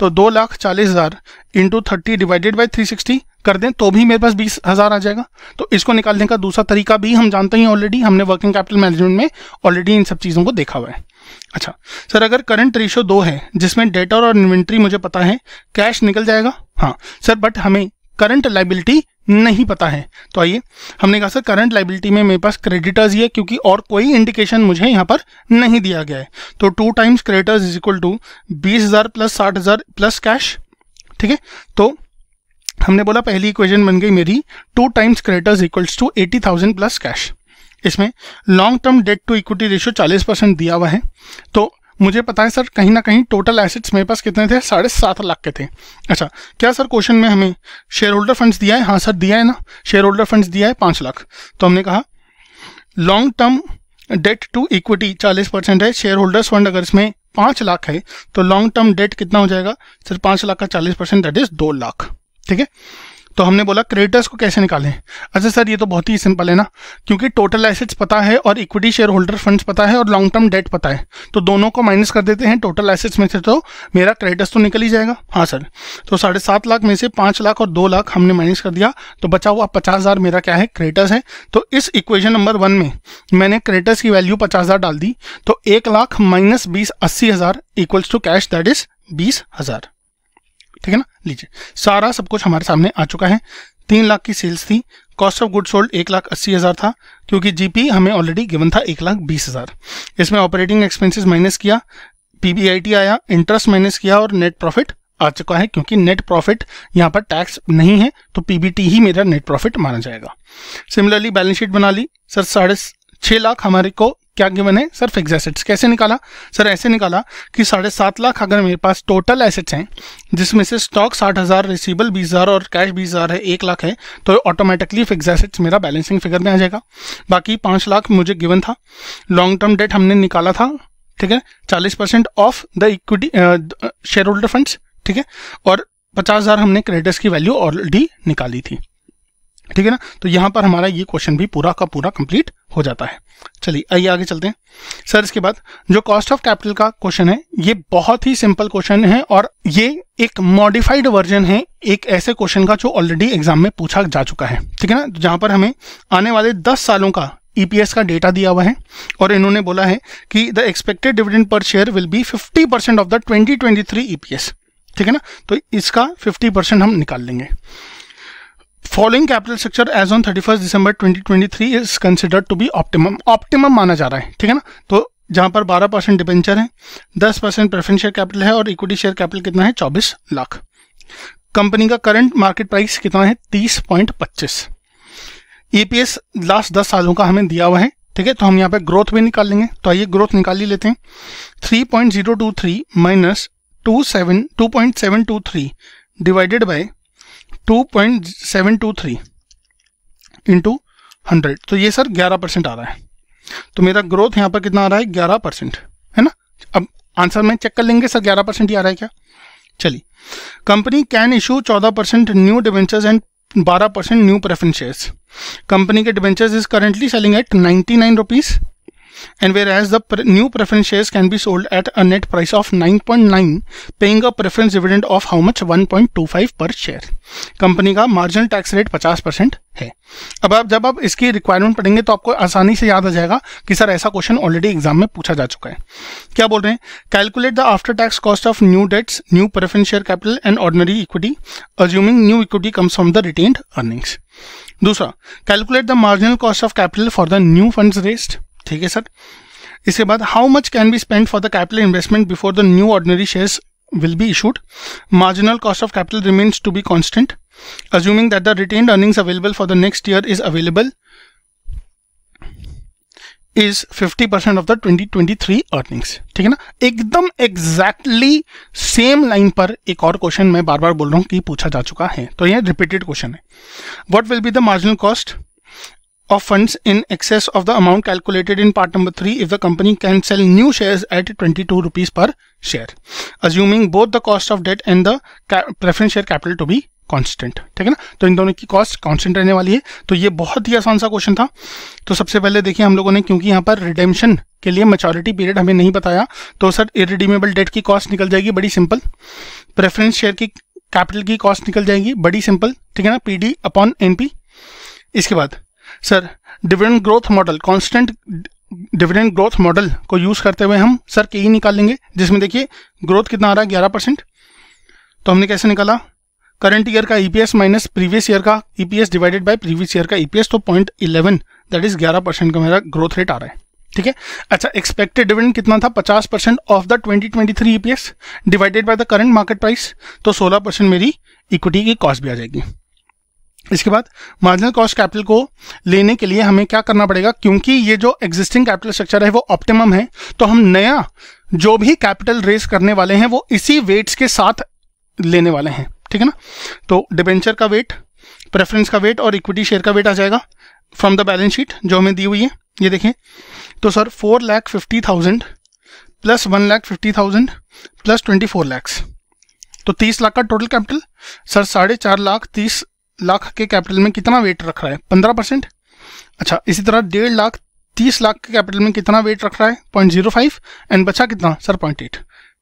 तो दो लाख चालीस हज़ार into thirty divided by three sixty कर दें तो भी मेरे पास बीस हज़ार आ जाएगा। तो इसको निकालने का दूसरा तरीका भी हम जानते हैं ऑलरेडी, हमने वर्किंग कैपिटल मैनेजमेंट में ऑलरेडी इन सब चीज़ों को देखा हुआ है। अच्छा सर, अगर करंट रेशो दो है जिसमें डेटर और इन्वेंट्री मुझे पता है, कैश निकल जाएगा, हाँ सर, बट हमें करंट लाइबिलिटी नहीं पता है। तो आइए हमने कहा सर करंट लाइबिलिटी में मेरे पास क्रेडिटर्स ही है क्योंकि और कोई इंडिकेशन मुझे यहाँ पर नहीं दिया गया है। तो two times creditors is equal to बीस हज़ार प्लस साठ हज़ार प्लस कैश। ठीक है, तो हमने बोला पहली इक्वेशन बन गई मेरी two times creditors equals to eighty thousand plus cash. इसमें long term debt to equity ratio चालीस परसेंट दिया हुआ है तो मुझे पता है सर कहीं ना कहीं टोटल एसेट्स मेरे पास कितने थे, साढ़े सात लाख के थे। अच्छा, क्या सर क्वेश्चन में हमें शेयर होल्डर फंड्स दिया है, हाँ सर दिया है ना, शेयर होल्डर फंड्स दिया है पाँच लाख। तो हमने कहा long term debt to equity चालीस परसेंट है, शेयर होल्डर्स फंड अगर इसमें पाँच लाख है तो लॉन्ग टर्म डेट कितना हो जाएगा सर, पाँच लाख का चालीस परसेंट दैट इज दो लाख। ठीक है, तो हमने बोला क्रेडिटर्स को कैसे निकालें। अच्छा सर ये तो बहुत ही सिंपल है ना, क्योंकि टोटल एसेट्स पता है और इक्विटी शेयर होल्डर फंड्स पता है और लॉन्ग टर्म डेट पता है तो दोनों को माइनस कर देते हैं टोटल एसेट्स में से, तो मेरा क्रेडिटर्स तो निकल ही जाएगा। हाँ सर, तो साढ़े सात लाख में से पाँच लाख और दो लाख हमने माइनस कर दिया तो बचा हुआ पचास हज़ार मेरा क्या है, क्रेडिटर्स है। तो इस इक्वेशन नंबर वन में मैंने क्रेडिटर्स की वैल्यू पचास हज़ार डाल दी तो एक लाख माइनस बीस अस्सी हज़ार equals to cash that is बीस हज़ार। ठीक है ना, लीजिए सारा सब कुछ हमारे सामने आ चुका है। तीन लाख की सेल्स थी, कॉस्ट ऑफ गुड सोल्ड एक लाख अस्सी हज़ार था क्योंकि जीपी हमें ऑलरेडी गिवन था एक लाख बीस हज़ार। इसमें ऑपरेटिंग एक्सपेंसेस माइनस किया, पीबीआईटी आया, इंटरेस्ट माइनस किया और नेट प्रॉफिट आ चुका है क्योंकि नेट प्रॉफिट यहाँ पर टैक्स नहीं है तो पीबीटी ही मेरा नेट प्रॉफिट माना जाएगा। सिमिलरली बैलेंस शीट बना ली सर, साढ़े छः लाख हमारे को क्या गिवन है सर, फिक्स एसेट्स। कैसे निकाला सर, ऐसे निकाला कि साढ़े सात लाख अगर मेरे पास टोटल एसेट्स हैं जिसमें से स्टॉक साठ हज़ार, रिसीबल बीस हज़ार और कैश बीस हज़ार है, एक लाख है, तो ऑटोमेटिकली फिक्स एसेट्स मेरा बैलेंसिंग फिगर में आ जाएगा। बाकी पाँच लाख मुझे गिवन था, लॉन्ग टर्म डेट हमने निकाला था, ठीक है, चालीस percent of the equity share holder funds, ठीक है, और पचास हज़ार हमने क्रेडिटर्स की वैल्यू ऑलरेडी निकाली थी। ठीक है ना, तो यहाँ पर हमारा ये क्वेश्चन भी पूरा का पूरा कंप्लीट हो जाता है। चलिए आइए आगे चलते हैं सर। इसके बाद जो कॉस्ट ऑफ कैपिटल का क्वेश्चन है, ये बहुत ही सिंपल क्वेश्चन है और ये एक मॉडिफाइड वर्जन है एक ऐसे क्वेश्चन का जो ऑलरेडी एग्जाम में पूछा जा चुका है। ठीक है ना, जहाँ पर हमें आने वाले दस सालों का ईपीएस का डेटा दिया हुआ है और इन्होंने बोला है कि the expected dividend per share will be fifty percent of the twenty twenty three EPS. ठीक है ना, तो इसका फिफ्टी परसेंट हम निकाल लेंगे। Following capital structure as on thirty first December twenty twenty three is considered to be optimum, optimum माना जा रहा है। ठीक है ना, तो जहाँ पर बारह परसेंट डिबेंचर है, दस परसेंट प्रेफरेंस शेयर कैपिटल है और इक्विटी शेयर कैपिटल कितना है, चौबीस लाख। कंपनी का करंट मार्केट प्राइस कितना है, तीस पॉइंट पच्चीस। ईपीएस लास्ट दस सालों का हमें दिया हुआ है। ठीक है, तो हम यहाँ पर ग्रोथ भी निकाल लेंगे। तो आइए ग्रोथ निकाल ही लेते हैं। Three point zero two three minus two point seven two three divided by two point seven two three into hundred, तो ये सर इलेवन परसेंट आ रहा है। तो मेरा ग्रोथ यहाँ पर कितना आ रहा है, इलेवन परसेंट है ना। अब आंसर में चेक कर लेंगे सर इलेवन परसेंट ही आ रहा है क्या। चलिए, company can issue fourteen percent new debentures and twelve percent new preference shares. Company के debentures is currently selling at ninety nine rupees and whereas the new preference shares can be sold at a net price of nine point nine, paying a preference dividend of how much, one point two five per share. Company का marginal tax rate fifty percent है। अब आप जब आप इसकी requirement पढ़ेंगे तो आपको आसानी से याद आ जाएगा कि सर ऐसा क्वेश्चन ऑलरेडी एग्जाम में पूछा जा चुका है। क्या बोल रहे हैं, calculate the after tax cost of new debts, new preference share capital and ordinary equity assuming new equity comes from the retained earnings. दूसरा, calculate the marginal cost of capital for the new funds raised, ठीक है sir. इसके बाद, how much can be spend for the capital investment before the new ordinary shares will be issued, marginal cost of capital remains to be constant assuming that the retained earnings available for the next year is available is fifty percent of the twenty twenty three earnings, ठीक है ना। एकदम exactly same line पर एक और question मैं बार बार बोल रहा हूँ कि पूछा जा चुका है, तो यह रिपीटेड क्वेश्चन है। What will be the marginal cost of funds in excess of the amount calculated in part number three if the company can sell new shares at twenty-two rupees per share, assuming both the cost of debt and the preference share capital to be constant, ठीक है ना। तो इन दोनों की cost constant रहने वाली है। तो ये बहुत ही आसान सा क्वेश्चन था। तो सबसे पहले देखिए हम लोगों ने, क्योंकि यहाँ पर रिडेम्पशन के लिए मैच्योरिटी पीरियड हमें नहीं बताया, तो सर इरिडीमेबल डेट की कॉस्ट निकल जाएगी, बड़ी सिंपल। प्रेफरेंस शेयर की कैपिटल की कॉस्ट निकल जाएगी, बड़ी सिंपल, ठीक है ना, P D upon N P. इसके बाद sir dividend growth model, constant dividend growth model को यूज करते हुए हम सर के ई निकाल लेंगे, जिसमें देखिए ग्रोथ कितना आ रहा है, इलेवन परसेंट। तो हमने कैसे निकाला, करंट ईयर का ईपीएस माइनस प्रीवियस ईयर का EPS divided by previous year का ईपीएस, तो पॉइंट इलेवन दैट इज ग्यारह परसेंट का मेरा ग्रोथ रेट आ रहा है, ठीक है। अच्छा, एक्सपेक्टेड डिविडेंड कितना था, पचास percent of the twenty twenty three EPS divided by the current market price, तो सोलह परसेंट मेरी इक्विटी की कॉस्ट भी आ जाएगी। इसके बाद मार्जिनल कॉस्ट कैपिटल को लेने के लिए हमें क्या करना पड़ेगा, क्योंकि ये जो एग्जिस्टिंग कैपिटल स्ट्रक्चर है वो ऑप्टिमम है, तो हम नया जो भी कैपिटल रेज करने वाले हैं वो इसी वेट्स के साथ लेने वाले हैं, ठीक है ना। तो डिबेंचर का वेट, प्रेफरेंस का वेट और इक्विटी शेयर का वेट आ जाएगा फ्रॉम द बैलेंस शीट जो हमें दी हुई है। ये देखें तो sir four lakh fifty thousand plus one lakh fifty thousand plus twenty four lakhs, तो तीस लाख का टोटल कैपिटल। सर साढ़े चार लाख तीस लाख के कैपिटल में कितना वेट रख रहा है, पंद्रह परसेंट। अच्छा, इसी तरह डेढ़ लाख तीस लाख के कैपिटल में कितना वेट रख रहा है, पॉइंट जीरो फाइव, एंड बचा कितना सर पॉइंट एट,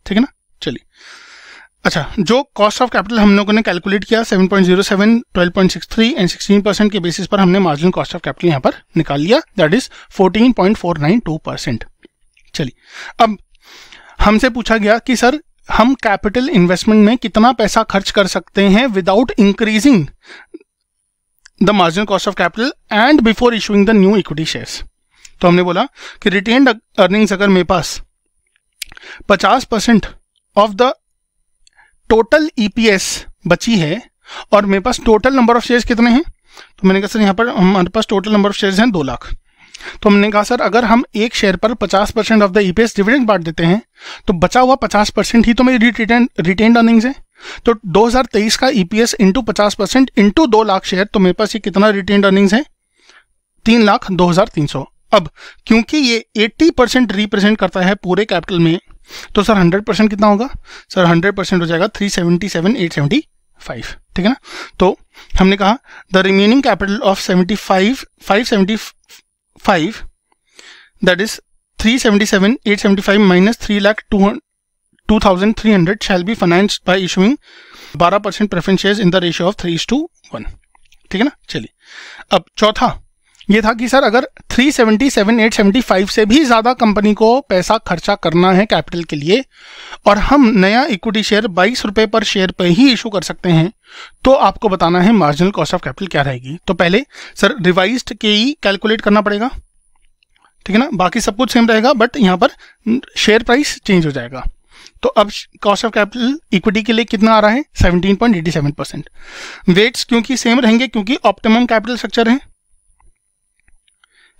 ठीक है ना। चलिए, अच्छा जो कॉस्ट ऑफ कैपिटल हम लोगों ने कैलकुलेट किया seven point zero seven, twelve point six three and sixteen percent के बेसिस पर हमने मार्जिनल कॉस्ट ऑफ कैपिटल यहाँ पर निकाल लिया, that is fourteen point four nine two percent. चलिए, अब हमसे पूछा गया कि सर हम कैपिटल इन्वेस्टमेंट में कितना पैसा खर्च कर सकते हैं without increasing the marginal cost of capital and before issuing the new equity shares. तो हमने बोला कि रिटेन्ड अर्निंग्स अगर मेरे पास फिफ्टी percent of the total EPS बची है और मेरे पास टोटल नंबर ऑफ शेयर्स कितने हैं, तो मैंने कहा सर यहाँ पर हमारे पास टोटल नंबर ऑफ शेयर्स हैं दो लाख। तो हमने कहा सर अगर हम एक शेयर पर fifty percent of the EPS dividend बांट देते हैं तो बचा हुआ फिफ्टी परसेंट ही तो मेरी रिटेन्ड अर्निंग्स है। तो ट्वेंटी ट्वेंटी थ्री का EPS into fifty percent into दो लाख शेयर, तो मेरे पास ये कितना रिटेन्ड अर्निंग्स है, तीन लाख दो हजार तीन सौ। अब क्योंकि ये एटी परसेंट रिप्रेजेंट करता है पूरे कैपिटल में, तो सर हंड्रेड परसेंट कितना होगा, सर हंड्रेड परसेंट हो जाएगा three seventy seven eight seventy five, ठीक है ना। तो हमने कहा the remaining capital of seventy five five seventy five, that is three seventy-seven eight seventy-five minus three lakh two thousand three hundred shall be financed by issuing twelve percent preference shares in the ratio of three is to one, ठीक है ना। चलिए, अब चौथा ये था कि sir अगर three seventy seven eight seventy five से भी ज़्यादा कंपनी को पैसा खर्चा करना है कैपिटल के लिए और हम नया इक्विटी शेयर बाईस रुपये पर शेयर पर ही इशू कर सकते हैं, तो आपको बताना है मार्जिनल कॉस्ट ऑफ कैपिटल क्या रहेगी। तो पहले सर रिवाइज्ड के ई कैलकुलेट करना पड़ेगा, ठीक है ना। बाकी सब कुछ सेम रहेगा बट यहाँ पर शेयर प्राइस चेंज हो जाएगा। तो अब कॉस्ट ऑफ कैपिटल इक्विटी के लिए कितना आ रहा है, seventeen point eighty seven percent. Weights क्योंकि सेम रहेंगे क्योंकि ऑप्टिमम कैपिटल स्ट्रक्चर है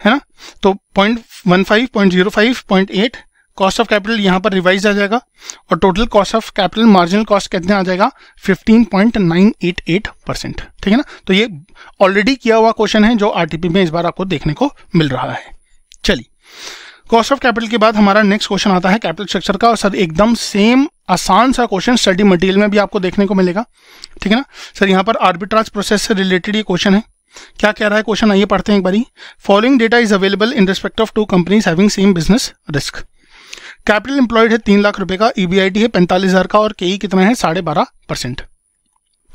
है ना। तो point one five, point zero five, point eight, cost of capital यहाँ पर रिवाइज आ जाएगा और total cost of capital marginal cost कितना आ जाएगा पंद्रह पॉइंट नौ आठ आठ परसेंट, ठीक है ना। तो ये ऑलरेडी किया हुआ क्वेश्चन है जो आरटीपी में इस बार आपको देखने को मिल रहा है। चलिए, कॉस्ट ऑफ कैपिटल के बाद हमारा नेक्स्ट क्वेश्चन आता है कैपिटल स्ट्रक्चर का, और सर एकदम सेम आसान सा क्वेश्चन स्टडी मटेरियल में भी आपको देखने को मिलेगा, ठीक है ना। सर यहाँ पर आर्बिट्राज प्रोसेस से रिलेटेड ये क्वेश्चन है। क्या कह रहा है क्वेश्चन, आइए पढ़ते हैं एक बारी। Following data is available in respect of two companies having same business risk. Capital employed है तीन लाख रुपए का, ईबीआईटी है पैंतालीस हजार का और केई कितना है साढ़े बारह परसेंट,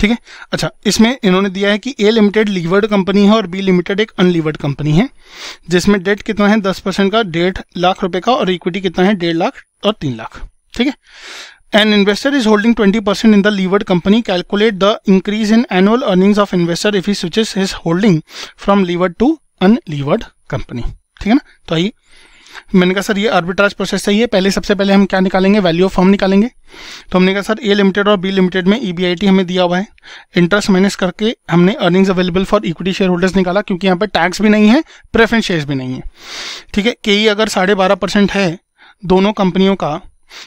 ठीक है। अच्छा, इसमें इन्होंने दिया है कि ए लिमिटेड लीवर्ड कंपनी है और बी लिमिटेड एक अनलीवर्ड कंपनी है, जिसमें डेट कितना है दस परसेंट का डेढ़ लाख रुपए का और इक्विटी कितना है डेढ़ लाख और तीन लाख, ठीक है। An investor is holding twenty percent in the levered company. Calculate the increase in annual earnings of investor if he switches his holding from levered to unlevered company. ठीक है ना। तो आइए, मैंने कहा सर ये आर्बिट्राज प्रोसेस सही है। पहले सबसे पहले हम क्या निकालेंगे, वैल्यू ऑफ फर्म निकालेंगे। तो हमने कहा सर ए लिमिटेड और बी लिमिटेड में ईबीआईटी हमें दिया हुआ है, इंटरेस्ट माइनस करके हमने earnings available for equity share holders निकाला, क्योंकि यहाँ पे टैक्स भी नहीं है, प्रेफरेंस शेयर्स भी नहीं है, ठीक है। के ई अगर साढ़े बारह परसेंट है दोनों कंपनियों का,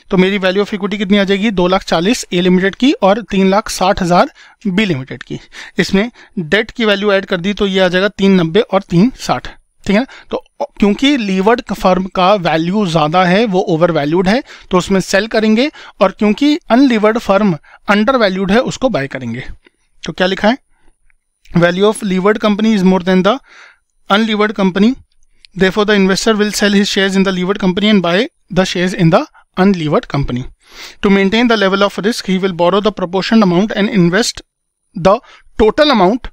तो मेरी वैल्यू ऑफ इक्विटी कितनी आ जाएगी, दो लाख चालीस ए लिमिटेड की और तीन लाख साठ हजार बी लिमिटेड की। इसमें डेट की वैल्यू ऐड कर दी तो ये आ जाएगा तीन नब्बे और तीन साठ, ठीक है ना। तो क्योंकि लीवर्ड फर्म का वैल्यू ज्यादा है, वो ओवर वैल्यूड है, तो उसमें सेल करेंगे, और क्योंकि अनलीवर्ड फर्म अंडर वैल्यूड है उसको बाय करेंगे। तो क्या लिखा है, value of levered company is more than the unlevered company, therefore the investor will sell his shares in the levered company and buy the shares in the unlevered company. To maintain the level of risk, he will borrow the proportioned amount and invest the total amount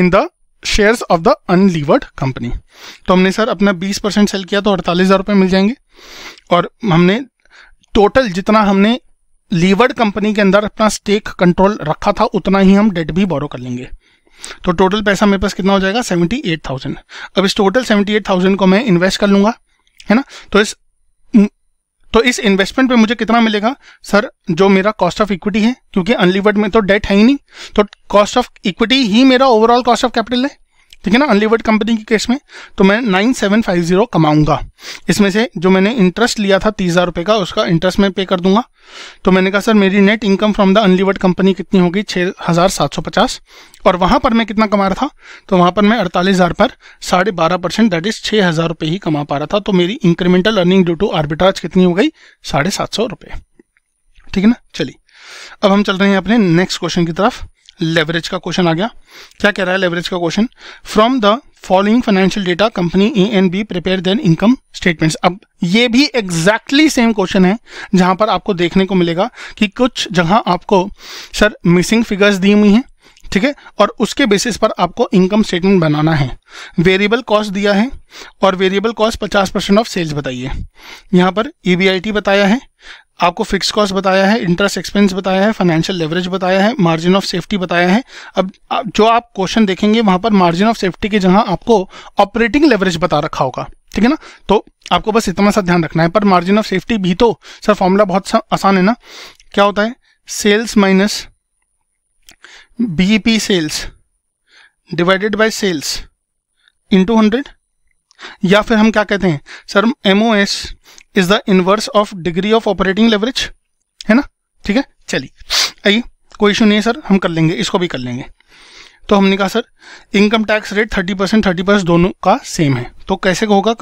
in the shares of the unlevered company. तो हमने sir अपना बीस percent cell किया तो अड़तालीस हजार रुपये मिल जाएंगे, और हमने टोटल जितना हमने लीवर्ड कंपनी के अंदर अपना स्टेक कंट्रोल रखा था उतना ही हम डेट भी बोरो कर लेंगे। तो टोटल पैसा मेरे पास कितना हो जाएगा सेवेंटी एट थाउजेंड। अब इस टोटल सेवेंटी एट थाउजेंड को मैं इन्वेस्ट कर लूंगा, है ना। तो इस तो इस इन्वेस्टमेंट पे मुझे कितना मिलेगा सर, जो मेरा कॉस्ट ऑफ इक्विटी है, क्योंकि अनलीवर्ड में तो डेट है ही नहीं, तो कॉस्ट ऑफ इक्विटी ही मेरा ओवरऑल कॉस्ट ऑफ कैपिटल है, ठीक है ना, अनलीवर्ड कंपनी के केस में। तो मैं nine thousand seven hundred fifty कमाऊंगा। इसमें से जो मैंने इंटरेस्ट लिया था तीस हजार रुपये का, उसका इंटरेस्ट मैं पे कर दूंगा। तो मैंने कहा सर मेरी net income from the unlevered company कितनी होगी, छः हजार सात सौ पचास, और वहां पर मैं कितना कमा रहा था, तो वहां पर मैं अड़तालीस हजार पर साढ़े बारह परसेंट दैट इज छः हजार रुपये ही कमा पा रहा था। तो मेरी incremental earning due to arbitrage कितनी हो गई, साढ़े सात सौ रुपये, ठीक है ना। चलिए, अब हम चल रहे हैं अपने नेक्स्ट क्वेश्चन की तरफ। लेवरेज का क्वेश्चन आ गया। क्या कह रहा है लेवरेज का question, from the following financial data company A and B prepare their income statements. अब ये भी एग्जैक्टली सेम क्वेश्चन है, जहां पर आपको देखने को मिलेगा कि कुछ जगह आपको सर मिसिंग फिगर्स दी हुई हैं, ठीक है, और उसके बेसिस पर आपको इनकम स्टेटमेंट बनाना है। वेरिएबल कॉस्ट दिया है और वेरिएबल कॉस्ट पचास परसेंट ऑफ सेल्स बताइए। यहाँ पर ईबीआईटी बताया है आपको, फिक्स कॉस्ट बताया है, इंटरेस्ट एक्सपेंस बताया है, फाइनेंशियल लेवरेज बताया है, मार्जिन ऑफ सेफ्टी बताया है। अब जो आप क्वेश्चन देखेंगे वहां पर मार्जिन ऑफ सेफ्टी की जगह आपको ऑपरेटिंग लेवरेज बता रखा होगा, ठीक है ना। तो आपको बस इतना सा ध्यान रखना है। पर मार्जिन ऑफ सेफ्टी भी तो सर फॉर्मूला बहुत आसान है ना। क्या होता है, sales minus BEP sales divided by sales into hundred, या फिर हम क्या कहते हैं sir, MOS is the inverse of degree of operating leverage, है ना, ठीक है। चलिए, आइए, कोई इशू नहीं है सर, हम कर लेंगे, इसको भी कर लेंगे। तो हमने कहा sir income tax rate thirty percent, thirty percent दोनों का सेम है, तो कैसे होगा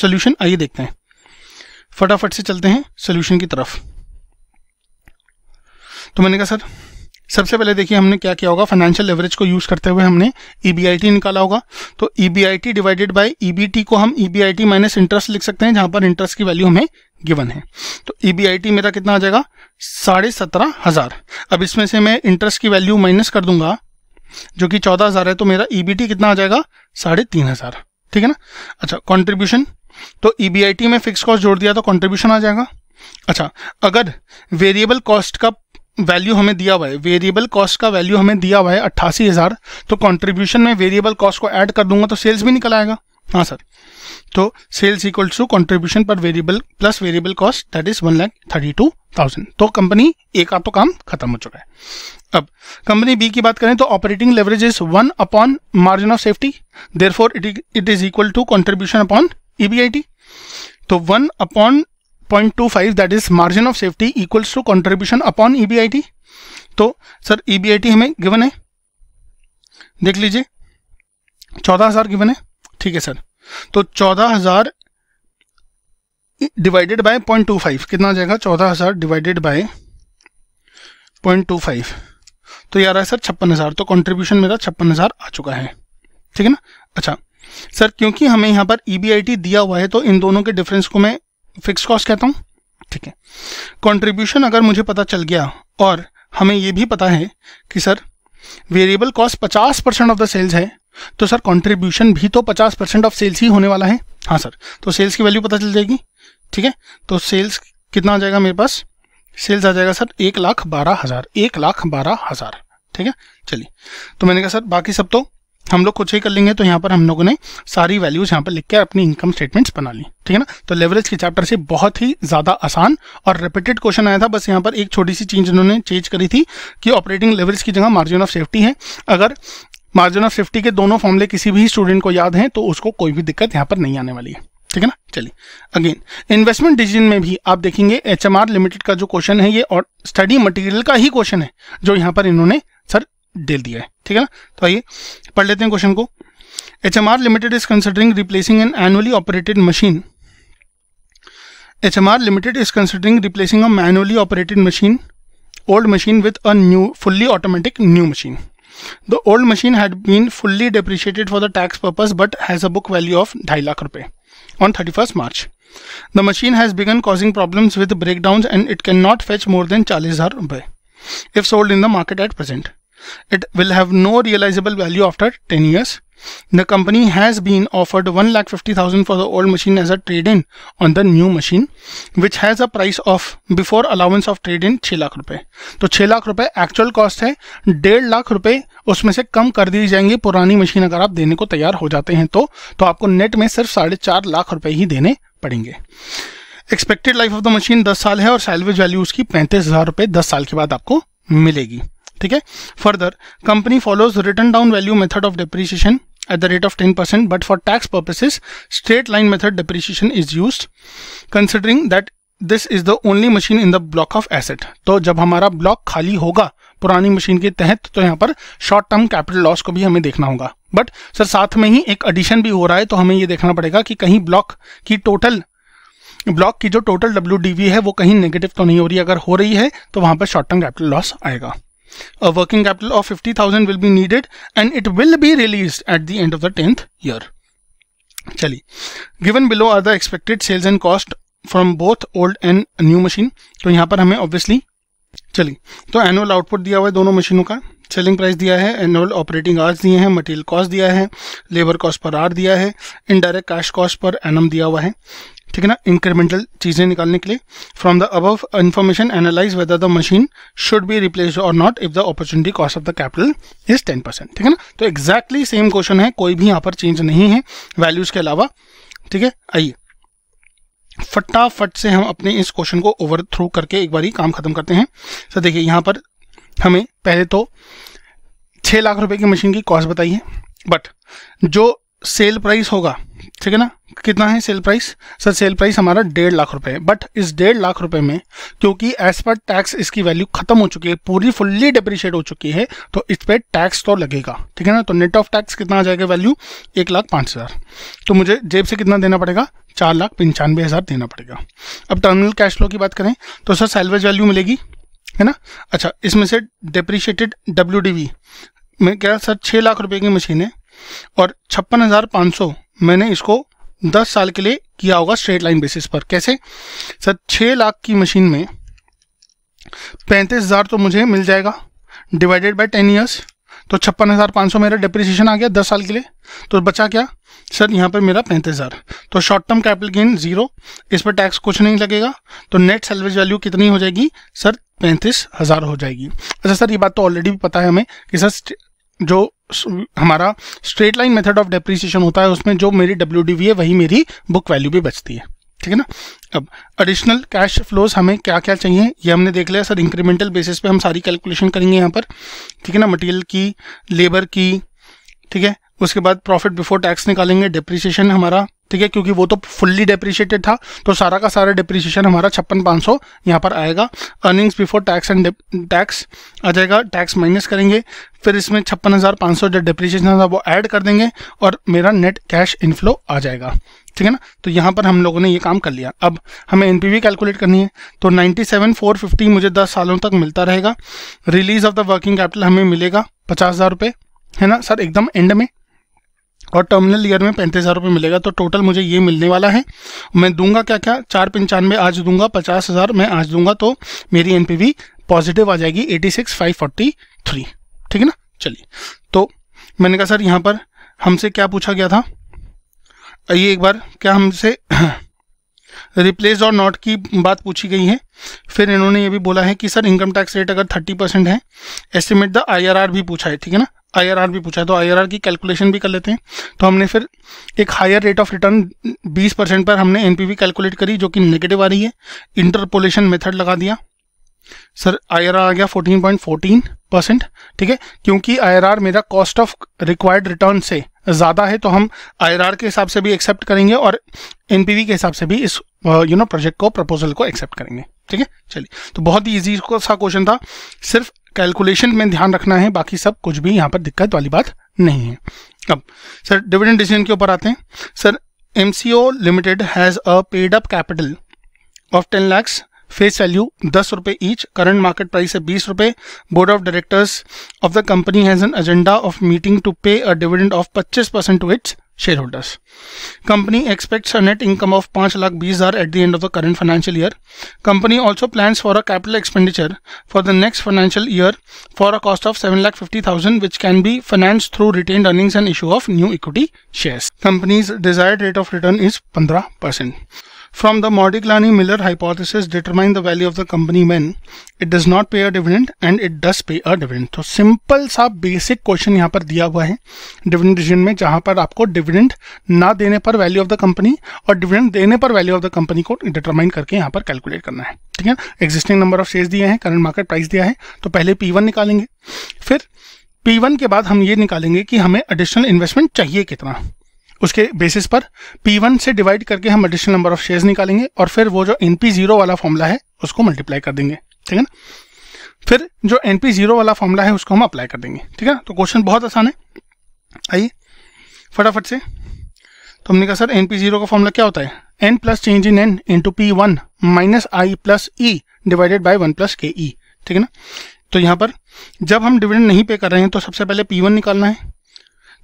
सोल्यूशन, आइए देखते हैं। फटाफट से चलते हैं सोल्यूशन की तरफ। तो मैंने कहा सर सबसे पहले देखिए हमने क्या किया होगा, फाइनेंशियल लेवरेज को यूज करते हुए हमने ईबीआईटी निकाला होगा। तो ईबीआईटी डिवाइडेड बाय ईबीटी को हम ईबीआईटी माइनस इंटरेस्ट लिख सकते हैं, जहां पर इंटरेस्ट की वैल्यू हमें गिवन है। तो ईबीआईटी मेरा कितना आ जाएगा, साढ़े सत्रह हजार। अब इसमें से मैं इंटरेस्ट की वैल्यू माइनस कर दूंगा जो कि चौदह हजार है, तो मेरा ईबीटी कितना आ जाएगा, साढ़े तीन हजार, ठीक है ना। अच्छा, कॉन्ट्रीब्यूशन, तो ईबीआईटी में फिक्स कॉस्ट जोड़ दिया तो कॉन्ट्रीब्यूशन आ जाएगा। अच्छा, अगर वेरिएबल कॉस्ट का वैल्यू हमें दिया हुआ है, वेरिएबल कॉस्ट का वैल्यू हमें दिया हुआ है अट्ठासी हजार, तो कंट्रीब्यूशन में वेरिएबल कॉस्ट को ऐड कर दूंगा तो सेल्स भी निकल आएगा। हाँ सर, तो सेल्स इक्वल टू कंट्रीब्यूशन पर variable plus variable cost that is one lakh thirty two thousand. तो कंपनी ए का तो काम खत्म हो चुका है। अब कंपनी बी की बात करें तो operating leverage is one upon margin of safety, therefore it it is equal to contribution upon EBIT. तो one upon point two five, that is margin of safety equals to contribution upon EBIT. तो sir EBIT हमें given है, देख लीजिए चौदह हजार given है, ठीक है सर। तो चौदह हजार divided by point two five कितना आ जाएगा, चौदह हजार divided by point two five, तो ये आ रहा है सर छप्पन हजार। तो कंट्रीब्यूशन मेरा छप्पन हजार आ चुका है, ठीक है ना। अच्छा सर, क्योंकि हमें यहाँ पर ईबीआईटी दिया हुआ है तो इन दोनों के डिफरेंस को मैं फिक्स कॉस्ट कहता हूँ, ठीक है। कंट्रीब्यूशन अगर मुझे पता चल गया और हमें ये भी पता है कि सर वेरिएबल कॉस्ट पचास परसेंट ऑफ द सेल्स है, तो सर कंट्रीब्यूशन भी तो पचास परसेंट ऑफ सेल्स ही होने वाला है। हाँ सर, तो सेल्स की वैल्यू पता चल जाएगी, ठीक है। तो सेल्स कितना आ जाएगा मेरे पास, सेल्स आ जाएगा सर एक लाख बारह हजार, एक लाख बारह हजार, ठीक है। चलिए, तो मैंने कहा सर बाकी सब तो हम लोग कुछ ही कर लेंगे, तो यहाँ पर हम लोगों ने सारी वैल्यूज यहाँ पर लिख के अपनी इनकम स्टेटमेंट्स बना ली, ठीक है ना। तो लेवरेज के चैप्टर से बहुत ही ज़्यादा आसान और रिपीटेड क्वेश्चन आया था, बस यहाँ पर एक छोटी सी चीज़ उन्होंने चेंज करी थी कि ऑपरेटिंग लेवरेज की जगह मार्जिन ऑफ सेफ्टी है। अगर मार्जिन ऑफ सेफ्टी के दोनों फॉर्मूले किसी भी स्टूडेंट को याद हैं तो उसको कोई भी दिक्कत यहाँ पर नहीं आने वाली है, ठीक है ना। चलिए अगेन, इन्वेस्टमेंट डिसीजन में भी आप देखेंगे एचएमआर लिमिटेड का जो क्वेश्चन है ये और स्टडी मटेरियल का ही क्वेश्चन है जो यहाँ पर इन्होंने सर दे दिया है, ठीक है ना। तो आइए पढ़ लेते हैं क्वेश्चन को। HMR limited is considering replacing an annually operated machine, HMR limited is considering replacing a manually operated machine, old machine with a new fully automatic new machine. The old machine had been fully depreciated for the tax purpose but has a book value of two point five lakh rupees on thirty-first March. The machine has begun causing problems with breakdowns and it cannot fetch more than forty thousand rupees if sold in the market at present. It will have no realizable value after ten years. The company has been offered one lakh fifty thousand for the old machine as a trade-in on the new machine, which has a price of before allowance of trade-in six lakh rupees. तो छह लाख रुपए actual cost है, डेढ़ लाख रुपए उसमें से कम कर दी जाएंगे पुरानी मशीन अगर आप देने को तैयार हो जाते हैं तो, तो आपको नेट में सिर्फ साढ़े चार लाख रुपए ही देने पड़ेंगे। Expected life of the machine दस साल है और सैलवेज वैल्यू उसकी पैंतीस हजार रुपए दस साल के बाद आपको मिलेगी, ठीक है। Further company follows written down value method of depreciation at the rate of ten percent but for tax purposes straight line method depreciation is used considering that this is the only machine in the block of asset. तो जब हमारा block खाली होगा पुरानी machine के तहत तो यहाँ पर शॉर्ट टर्म कैपिटल लॉस को भी हमें देखना होगा, बट सर साथ में ही एक एडिशन भी हो रहा है तो हमें ये देखना पड़ेगा कि कहीं ब्लॉक की टोटल ब्लॉक की जो टोटल डब्ल्यू डी वी है वो कहीं नेगेटिव तो नहीं हो रही है, अगर हो रही है तो वहाँ पर शॉर्ट टर्म कैपिटल लॉस आएगा। A working capital of fifty thousand will be needed and it will be released at the end of the tenth year. चलिए, given below are the expected sales and cost from both old and new machine. तो यहाँ पर हमें obviously चलिए, तो annual output दिया हुआ है दोनों मशीनों का, सेलिंग प्राइस दिया है, एनुअल ऑपरेटिंग आवर्स दिए हैं, मटेरियल कॉस्ट दिया है, लेबर कॉस्ट पर आर दिया है, इनडायरेक्ट कैश कॉस्ट पर एनम दिया हुआ है, ठीक है ना। इंक्रीमेंटल चीज़ें निकालने के लिए from the above information analyse whether the machine should be replaced और not if the opportunity cost of the capital is ten percent, ठीक है ना। तो एक्जैक्टली सेम क्वेश्चन है, कोई भी यहाँ पर चेंज नहीं है वैल्यूज के अलावा, ठीक है। आइए फटाफट से हम अपने इस क्वेश्चन को ओवर थ्रू करके एक बार ही काम खत्म करते हैं। सर देखिए, यहाँ पर हमें पहले तो छः लाख रुपए की मशीन की कॉस्ट बताई है, बट जो सेल प्राइस होगा, ठीक है ना, कितना है sale price, sir sale price हमारा डेढ़ लाख रुपए है, बट इस डेढ़ लाख रुपए में क्योंकि एज पर टैक्स इसकी वैल्यू खत्म हो चुकी है, पूरी फुल्ली डिप्रिशिएट हो चुकी है, तो इस पर टैक्स तो लगेगा, ठीक है ना। तो नेट ऑफ टैक्स कितना आ जाएगा वैल्यू, एक लाख पाँच हजार। तो मुझे जेब से कितना देना पड़ेगा, चार लाख पंचानवे हजार देना पड़ेगा। अब टर्मिनल कैश फ्लो की बात करें तो सर सैलवेज वैल्यू मिलेगी, है ना। अच्छा, इसमें से डेप्रिशिएटेड डब्ल्यू डी वी में क्या सर छः लाख रुपए की मशीन है और छप्पन हज़ार पाँच सौ मैंने इसको दस साल के लिए किया होगा स्ट्रेट लाइन बेसिस पर। कैसे सर, छः लाख की मशीन में पैंतीस हज़ार तो मुझे मिल जाएगा डिवाइडेड बाय टेन ईयर्स, तो छप्पन हज़ार पाँच सौ मेरा डिप्रिसिएशन आ गया दस साल के लिए, तो बचा क्या सर यहाँ पर मेरा पैंतीस हज़ार। तो short term capital gain zero, इस पर टैक्स कुछ नहीं लगेगा, तो नेट सैलवेज वैल्यू कितनी हो जाएगी सर, पैंतीस हज़ार हो जाएगी। अच्छा सर, ये बात तो ऑलरेडी पता है हमें कि सर जो हमारा straight line method of depreciation होता है उसमें जो मेरी डब्ल्यू डी वी है वही मेरी बुक वैल्यू भी बचती है, ठीक है ना। अब एडिशनल कैश फ्लोज हमें क्या क्या चाहिए ये हमने देख लिया सर, इंक्रीमेंटल बेसिस पे हम सारी कैलकुलेशन करेंगे यहाँ पर, ठीक है ना, मटेरियल की, लेबर की, ठीक है। उसके बाद प्रॉफिट बिफोर टैक्स निकालेंगे, डिप्रिसिएशन हमारा ठीक है, क्योंकि वो तो फुल्ली डेप्रिशिएटेड था, तो सारा का सारा डेप्रिशिएशन हमारा छप्पन पाँच सौ यहाँ पर आएगा। Earnings before tax and tax आ जाएगा, टैक्स माइनस करेंगे, फिर इसमें छप्पन हज़ार पाँच सौ जो डेप्रिशिएशन था वो ऐड कर देंगे और मेरा नेट कैश इनफ्लो आ जाएगा। ठीक है ना, तो यहाँ पर हम लोगों ने ये काम कर लिया। अब हमें एनपीवी कैलकुलेट करनी है, तो सत्तानवे हज़ार चार सौ पचास मुझे दस सालों तक मिलता रहेगा। Release of the working capital हमें मिलेगा पचास हज़ार रुपये, है ना सर, एकदम एंड में, और टर्मिनल ईयर में पैंतीस हज़ार रुपये मिलेगा। तो टोटल मुझे ये मिलने वाला है। मैं दूंगा क्या क्या, चार पंचानवे आज दूंगा, पचास हज़ार मैं आज दूंगा, तो मेरी एनपीवी पॉजिटिव आ जाएगी छियासी हज़ार पाँच सौ तैंतालीस। ठीक है ना, चलिए। तो मैंने कहा सर यहाँ पर हमसे क्या पूछा गया था, ये एक बार क्या हमसे रिप्लेस और नॉट की बात पूछी गई है। फिर इन्होंने ये भी बोला है कि सर इनकम टैक्स रेट अगर तीस परसेंट है, एस्टिमेट द आईआरआर भी पूछा है। ठीक है ना, आईआरआर भी पूछा है, तो आईआरआर की कैलकुलेशन भी कर लेते हैं। तो हमने फिर एक हायर रेट ऑफ रिटर्न बीस परसेंट पर हमने एनपीवी कैलकुलेट करी जो कि नेगेटिव आ रही है, इंटरपोलेशन मेथड लगा दिया। सर आईआरआर आ गया चौदह पॉइंट एक चार परसेंट। ठीक है, क्योंकि आईआरआर मेरा कॉस्ट ऑफ रिक्वायर्ड रिटर्न से ज़्यादा है, तो हम आईआरआर के हिसाब से भी एक्सेप्ट करेंगे और एनपीवी के हिसाब से भी इस यू नो प्रोजेक्ट को, प्रपोजल को एक्सेप्ट करेंगे। ठीक है, चलिए। तो बहुत ही ईजी सा क्वेश्चन था, सिर्फ कैलकुलेशन में ध्यान रखना है, बाकी सब कुछ भी यहाँ पर दिक्कत वाली बात नहीं है। अब सर डिविडेंड डिसीजन के ऊपर आते हैं। Sir M C O limited has a paid up capital of ten lakhs, face value दस रुपये ईच, करंट मार्केट प्राइस है बीस रुपये। Board of directors of the company has an agenda of meeting to pay a dividend of पच्चीस percent to its share holders. Company expects a net income of पाँच लाख बीस हज़ार at the end of the current financial year. Company also plans for a capital expenditure for the next financial year for a cost of seven lakh fifty thousand which can be finance through retained earnings and issue of new equity shares. Company's desired rate of return is पंद्रह percent. From the Modigliani Miller hypothesis, determine the value of the company when it does not pay a dividend and it does pay a dividend. तो simple सा basic question यहाँ पर दिया हुआ है dividend decision में, जहाँ पर आपको डिविडेंड ना देने पर वैल्यू ऑफ द कंपनी और डिविडेंड देने पर वैल्यू ऑफ द कंपनी को डिटरमाइन करके यहाँ पर कैलकुलेट करना है। ठीक है, एग्जिस्टिंग नंबर ऑफ शेयर्स दिए हैं, करंट मार्केट प्राइस दिया है, तो पहले पी वन निकालेंगे, फिर पी वन के बाद हम ये निकालेंगे कि हमें एडिशनल इन्वेस्टमेंट चाहिए कितना, उसके बेसिस पर P वन से डिवाइड करके हम एडिशनल नंबर ऑफ शेयर्स निकालेंगे और फिर वो जो एनपी जीरो वाला फॉर्मूला है उसको मल्टीप्लाई कर देंगे। ठीक है ना, फिर जो एनपी जीरो वाला फॉर्मूला है उसको हम अप्लाई कर देंगे। ठीक है ना, तो क्वेश्चन बहुत आसान है, आइए फटाफट से। तो हमने कहा सर एनपी जीरो का फॉर्मूला क्या होता है, N plus change in N into P one minus I plus E divided by one plus K E. ठीक है ना, तो यहाँ पर जब हम डिविडेंड नहीं पे कर रहे हैं तो सबसे पहले पी वन निकालना है।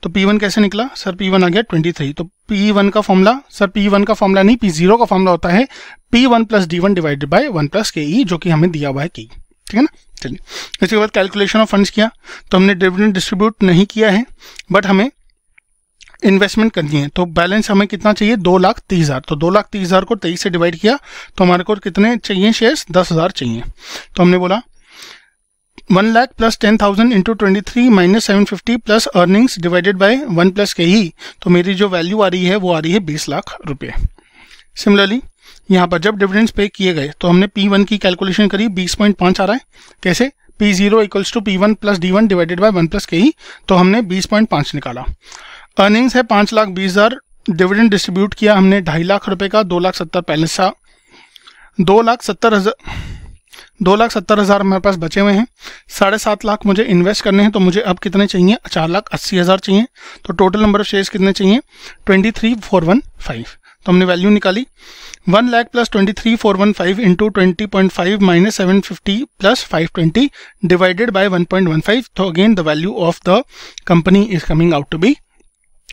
तो P वन कैसे निकला, सर P वन आ गया तेईस। तो P वन का फॉर्मूला, सर P वन का फॉर्मूला नहीं P ज़ीरो का फॉर्मूला होता है P one plus D one divided by one plus K E, जो कि हमें दिया हुआ है के ई। ठीक है ना, चलिए। इसके बाद कैलकुलेशन ऑफ फंड्स किया, तो हमने डिविडेंड डिस्ट्रीब्यूट नहीं किया है बट हमें इन्वेस्टमेंट करनी है, तो बैलेंस हमें कितना चाहिए, दो लाख तीस हज़ार। तो दो लाख तीस हज़ार को तेईस से डिवाइड किया तो हमारे को कितने चाहिए शेयर्स, दस हज़ार चाहिए। तो हमने बोला one lakh plus ten thousand into twenty three minus seven fifty plus earnings divided by one plus K E, तो मेरी जो वैल्यू आ रही है वो आ रही है बीस लाख रुपए। सिमिलरली यहाँ पर जब डिविडेंड्स पे किए गए तो हमने पी वन की कैलकुलेशन करी, बीस पॉइंट पाँच आ रहा है, कैसे, P zero equals to P one plus D one divided by one plus K E, तो हमने बीस पॉइंट पाँच निकाला। अर्निंग्स है पाँच लाख बीस हज़ार, डिविडेंड डिस्ट्रीब्यूट किया हमने ढाई लाख रुपये का, दो लाख सत्तर पैलेस था, दो लाख सत्तर हज़ार दो लाख सत्तर हज़ार हमारे पास बचे हुए हैं। साढ़े सात लाख मुझे इन्वेस्ट करने हैं, तो मुझे अब कितने चाहिए, चार लाख अस्सी हज़ार चाहिए। तो टोटल नंबर ऑफ शेयर्स कितने चाहिए, twenty three four one five. तो हमने वैल्यू निकाली, one lakh plus twenty three four one five into twenty point five minus seven fifty plus five twenty divided by one point one five. तो again the value of the company is coming out to be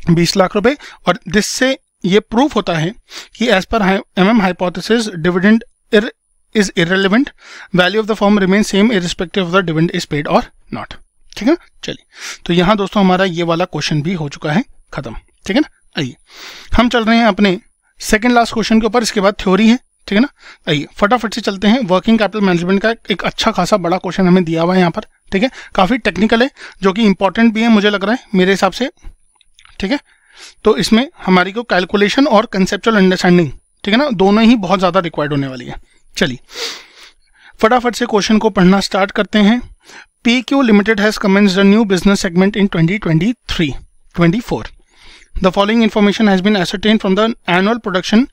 बीस लाख रुपये। और this से ये proof होता है कि as per M M hypothesis dividend is irrelevant, value of the firm remains same irrespective of the dividend is paid or not। ठीक है, चलिए। तो यहाँ दोस्तों हमारा ये वाला क्वेश्चन भी हो चुका है खत्म। ठीक है ना, आइए हम चल रहे हैं अपने सेकंड लास्ट क्वेश्चन के ऊपर, इसके बाद थ्योरी है। ठीक है ना, आइए फटाफट से चलते हैं। वर्किंग कैपिटल मैनेजमेंट का एक अच्छा खासा बड़ा क्वेश्चन हमें दिया हुआ है यहाँ पर। ठीक है, काफ़ी टेक्निकल है जो कि इंपॉर्टेंट भी है मुझे लग रहा है, मेरे हिसाब से। ठीक है, तो इसमें हमारी को कैलकुलेशन और कंसेप्चुअल अंडरस्टैंडिंग, ठीक है ना, दोनों ही बहुत ज़्यादा रिक्वायर्ड होने वाली है। चलिए फटाफट से क्वेश्चन को पढ़ना स्टार्ट करते हैं। P Q limited has commenced a new business segment in twenty twenty three twenty four. The following information has been ascertained from the annual production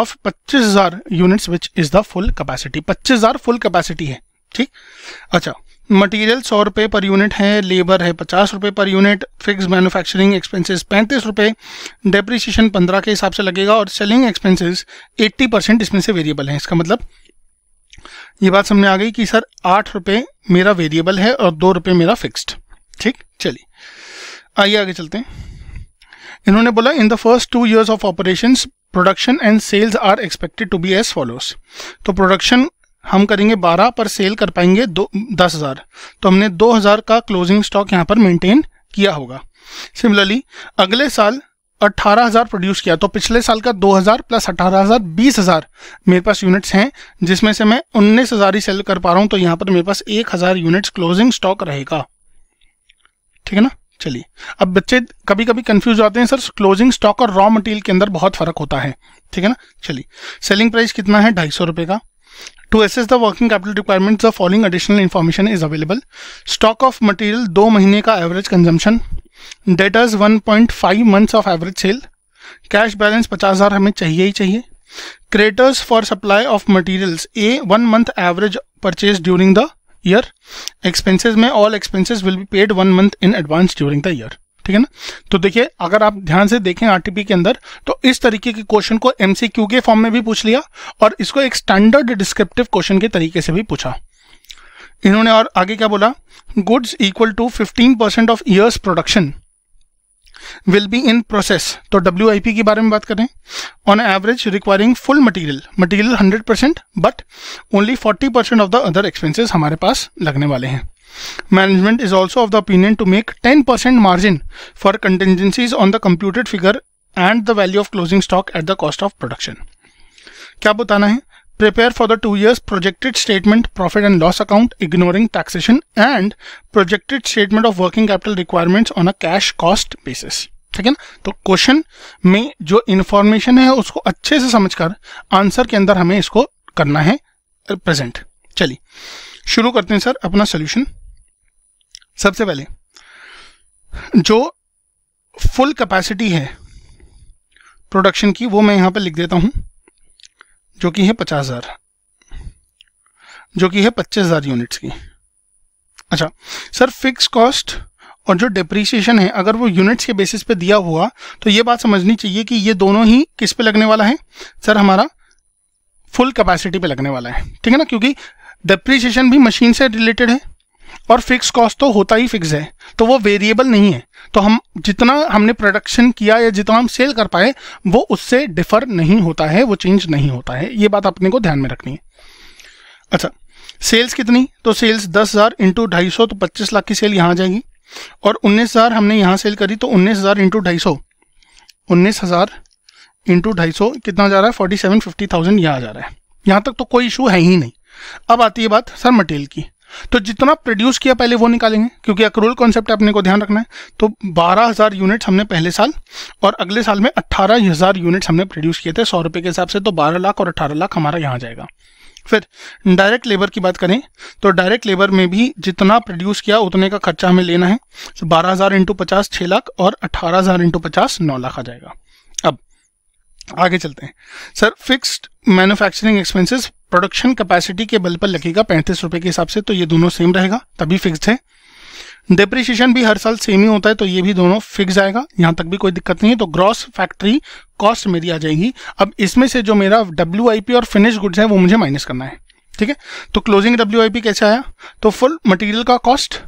of पच्चीस हज़ार units, which is the full capacity. पच्चीस हज़ार full capacity है, ठीक. अच्छा, material सौ रुपये per unit है, लेबर है पचास रुपये per unit, fix manufacturing expenses पैंतीस रुपये, डेप्रिसिएशन पंद्रह के हिसाब से लगेगा और सेलिंग एक्सपेंसेस अस्सी परसेंट इसमें से वेरिएबल है. इसका मतलब ये बात समझ में आ गई कि सर आठ रुपये मेरा वेरिएबल है और दो रुपये मेरा फिक्स्ड. ठीक, चलिए आइए आगे चलते हैं. इन्होंने बोला in the first two years of operations production and sales are expected to be as follows. तो प्रोडक्शन हम करेंगे बारह पर सेल कर पाएंगे दो दस हज़ार, तो हमने दो हज़ार का क्लोजिंग स्टॉक यहाँ पर मेंटेन किया होगा. सिमिलरली अगले साल अट्ठारह हज़ार प्रोड्यूस किया, तो पिछले साल का दो हज़ार प्लस अट्ठारह हज़ार बीस हज़ार मेरे पास यूनिट्स हैं, जिसमें से मैं उन्नीस हज़ार ही सेल कर पा रहा हूँ, तो यहाँ पर मेरे पास एक हज़ार यूनिट्स क्लोजिंग स्टॉक रहेगा. ठीक है ना. चलिए, अब बच्चे कभी कभी कंफ्यूज हो जाते हैं, सर क्लोजिंग स्टॉक और रॉ मटेरियल के अंदर बहुत फर्क होता है. ठीक है ना. चलिए, सेलिंग प्राइस कितना है, ढाई सौ रुपये का. To assess the working capital requirements, the following additional information is available. Stock of material दो महीने का average consumption, debtors one point five months of average sale, cash balance पचास हज़ार हमें चाहिए ही चाहिए, creditors for supply of materials a one month average purchase during the year, expenses में all expenses will be paid one month in advance during the year. ठीक है ना. तो देखिए, अगर आप ध्यान से देखें आरटीपी के अंदर, तो इस तरीके के क्वेश्चन को एमसीक्यू के फॉर्म में भी पूछ लिया और इसको एक स्टैंडर्ड डिस्क्रिप्टिव क्वेश्चन के तरीके से भी पूछा. इन्होंने और आगे क्या बोला, goods equal to fifteen percent of years production will be in process. तो डब्ल्यू आई पी के बारे में बात करें, on average requiring full material material hundred percent but only forty percent of the other expenses हमारे पास लगने वाले हैं. Management is also of the opinion to make ten percent margin for contingencies on the computed figure and the value of closing stock at the cost of production. क्या बताना है? Prepare for the two years projected statement profit and loss account ignoring taxation and projected statement of working capital requirements on a cash cost basis. ठीक है ना. तो question में जो information है उसको अच्छे से समझकर आंसर के अंदर हमें इसको करना है प्रेजेंट. चलिए शुरू करते हैं सर अपना सोल्यूशन. सबसे पहले जो फुल कैपेसिटी है प्रोडक्शन की वो मैं यहाँ पर लिख देता हूँ, जो कि है पचास हज़ार, जो कि है पच्चीस हज़ार यूनिट्स की. अच्छा सर, फिक्स कॉस्ट और जो डेप्रीसिएशन है अगर वो यूनिट्स के बेसिस पे दिया हुआ, तो ये बात समझनी चाहिए कि ये दोनों ही किस पे लगने वाला है सर, हमारा फुल कैपेसिटी पे लगने वाला है. ठीक है ना, क्योंकि डेप्रीसिएशन भी मशीन से रिलेटेड है और फिक्स कॉस्ट तो होता ही फिक्स है, तो वो वेरिएबल नहीं है. तो हम जितना हमने प्रोडक्शन किया या जितना हम सेल कर पाए वो उससे डिफर नहीं होता है, वो चेंज नहीं होता है. ये बात अपने को ध्यान में रखनी है. अच्छा, सेल्स कितनी, तो सेल्स दस हज़ार इंटू ढाई सौ, तो पच्चीस लाख की सेल यहाँ जाएगी और उन्नीस हज़ार हमने यहाँ सेल करी, तो उन्नीस हज़ार इंटू ढाई सौ, उन्नीस हज़ार इंटू ढाई सौ कितना जा रहा है, फोर्टी सेवन फिफ्टी थाउजेंड यहाँ जा रहा है. यहाँ तक तो कोई इशू है ही नहीं. अब आती है बात सर मटेरियल की, तो जितना प्रोड्यूस किया पहले वो निकालेंगे, क्योंकि अक्रूल कॉन्सेप्ट अपने को ध्यान रखना है. तो बारह हज़ार यूनिट्स हमने पहले साल और अगले साल में अट्ठारह हज़ार यूनिट्स हमने प्रोड्यूस किए थे सौ रुपये के हिसाब से, तो बारह लाख और अट्ठारह लाख हमारा यहाँ जाएगा. फिर डायरेक्ट लेबर की बात करें, तो डायरेक्ट लेबर में भी जितना प्रोड्यूस किया उतने का खर्चा हमें लेना है, तो बारह हज़ार इंटू पचास छः लाख और अट्ठारह हज़ार इंटू पचास नौ लाख आ जाएगा. अब आगे चलते हैं sir, fixed manufacturing expenses production capacity के बल पर लगेगा पैंतीस रुपये के हिसाब से, तो ये दोनों सेम रहेगा तभी फिक्स्ड है. डेप्रिसिएशन भी हर साल सेम ही होता है, तो ये भी दोनों फिक्स आएगा, यहाँ तक भी कोई दिक्कत नहीं है. तो ग्रॉस फैक्ट्री कॉस्ट मेरी आ जाएगी. अब इसमें से जो मेरा डब्ल्यू आई पी और फिनिश गुड्स है वो मुझे माइनस करना है. ठीक है, तो क्लोजिंग डब्ल्यू आई पी कैसे आया, तो फुल मटीरियल का cost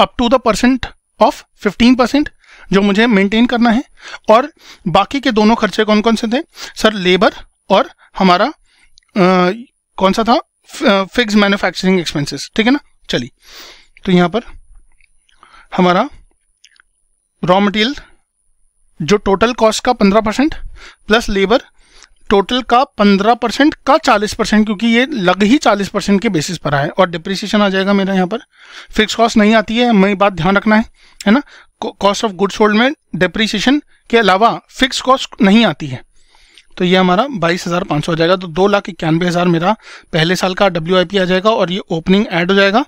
up to the percent of fifteen percent जो मुझे मेनटेन करना है, और बाकी के दोनों खर्चे कौन कौन से थे सर, लेबर और हमारा आ, कौन सा था, फिक्स मैन्युफैक्चरिंग एक्सपेंसेस. ठीक है ना. चलिए, तो यहाँ पर हमारा रॉ मटेरियल जो टोटल कॉस्ट का पंद्रह परसेंट प्लस लेबर टोटल का पंद्रह परसेंट का चालीस परसेंट, क्योंकि ये लग ही चालीस परसेंट के बेसिस पर आए, और डिप्रिसिएशन आ जाएगा मेरा यहाँ पर. फिक्स कॉस्ट नहीं आती है, मैं बात ध्यान रखना है, है ना. कॉस्ट ऑफ गुड्स सोल्ड में डिप्रिसिएशन के अलावा फिक्स कॉस्ट नहीं आती है, तो ये हमारा बाईस हज़ार पाँच सौ आ जाएगा। तो दो लाख इक्यानवे हज़ार मेरा पहले साल का डब्ल्यू आई पी आ जाएगा और ये ओपनिंग ऐड हो जाएगा।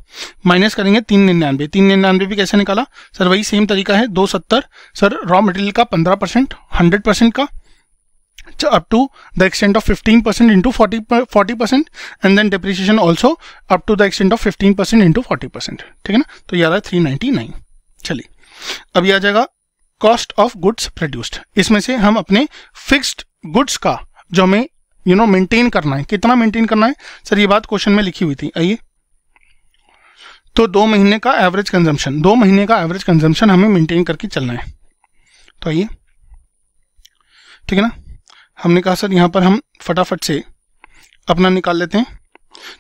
माइनस करेंगे तीन निन्यानवे, तीन निन्यानवे भी कैसे निकाला सर? वही सेम तरीका है, दो सत्तर सर रॉ मटेरियल का पंद्रह परसेंट, हंड्रेड परसेंट का up to the extent of fifteen percent into forty percent and then depreciation also up to the extent of fifteen percent into forty percent, ठीक है ना। तो ये आ रहा है three ninety-nine। चलिए अब ये आ जाएगा cost of goods produced। इसमें से हम अपने fixed goods का जो हमें you know maintain करना है, कितना maintain करना है सर, ये बात क्वेश्चन में लिखी हुई थी। आइए तो दो महीने का average consumption, दो महीने का average consumption हमें maintain करके चलना है। तो आइए, ठीक है ना, हमने कहा सर यहाँ पर हम फटाफट से अपना निकाल लेते हैं।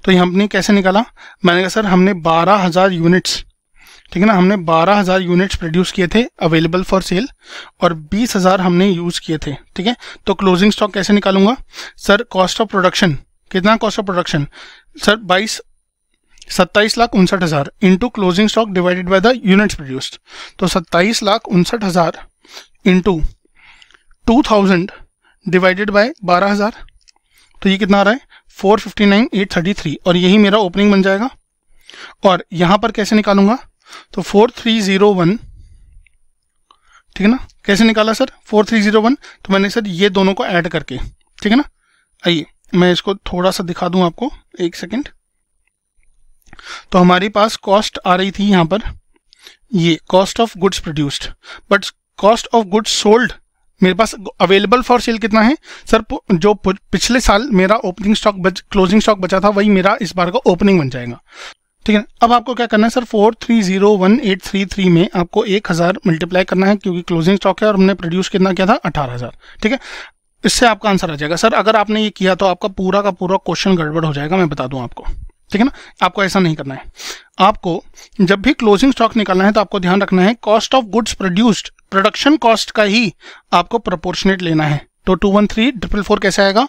तो ये हमने कैसे निकाला? मैंने कहा सर हमने बारह हज़ार यूनिट्स, ठीक है ना, हमने बारह हज़ार यूनिट्स प्रोड्यूस किए थे अवेलेबल फॉर सेल और बीस हज़ार हमने यूज़ किए थे, ठीक है। तो क्लोजिंग स्टॉक कैसे निकालूंगा सर? कॉस्ट ऑफ प्रोडक्शन, कितना कॉस्ट ऑफ प्रोडक्शन सर? बाईस सत्ताईस लाख उनसठ हज़ार into closing stock divided by the units produced. तो सत्ताईस लाख उनसठ हज़ार into two thousand divided by बारह हज़ार, तो ये कितना आ रहा है four fifty nine eight thirty three, और यही मेरा ओपनिंग बन जाएगा। और यहाँ पर कैसे निकालूंगा तो फोर थ्री ज़ीरो वन, ठीक है ना, कैसे निकाला sir four three zero one? तो मैंने सर ये दोनों को ऐड करके, ठीक है ना। आइए मैं इसको थोड़ा सा दिखा दूं आपको, एक सेकेंड। तो हमारे पास कॉस्ट आ रही थी यहाँ पर, ये cost of goods produced, but cost of goods sold मेरे पास अवेलेबल फॉर सेल कितना है सर? जो पिछले साल मेरा ओपनिंग स्टॉक बच क्लोजिंग स्टॉक बचा था वही मेरा इस बार का ओपनिंग बन जाएगा, ठीक है। अब आपको क्या करना है sir? Four three zero one eight three three में आपको एक हज़ार मल्टीप्लाई करना है क्योंकि क्लोजिंग स्टॉक है और हमने प्रोड्यूस कितना किया था अठारह हज़ार, ठीक है। इससे आपका आंसर आ जाएगा। सर अगर आपने ये किया तो आपका पूरा का पूरा क्वेश्चन गड़बड़ हो जाएगा, मैं बता दूँ आपको, ठीक है ना। आपको ऐसा नहीं करना है। आपको जब भी क्लोजिंग स्टॉक निकालना है तो आपको ध्यान रखना है cost of goods produced, production cost का ही आपको प्रोपोर्शनेट लेना है। तो two one three triple four कैसे आएगा?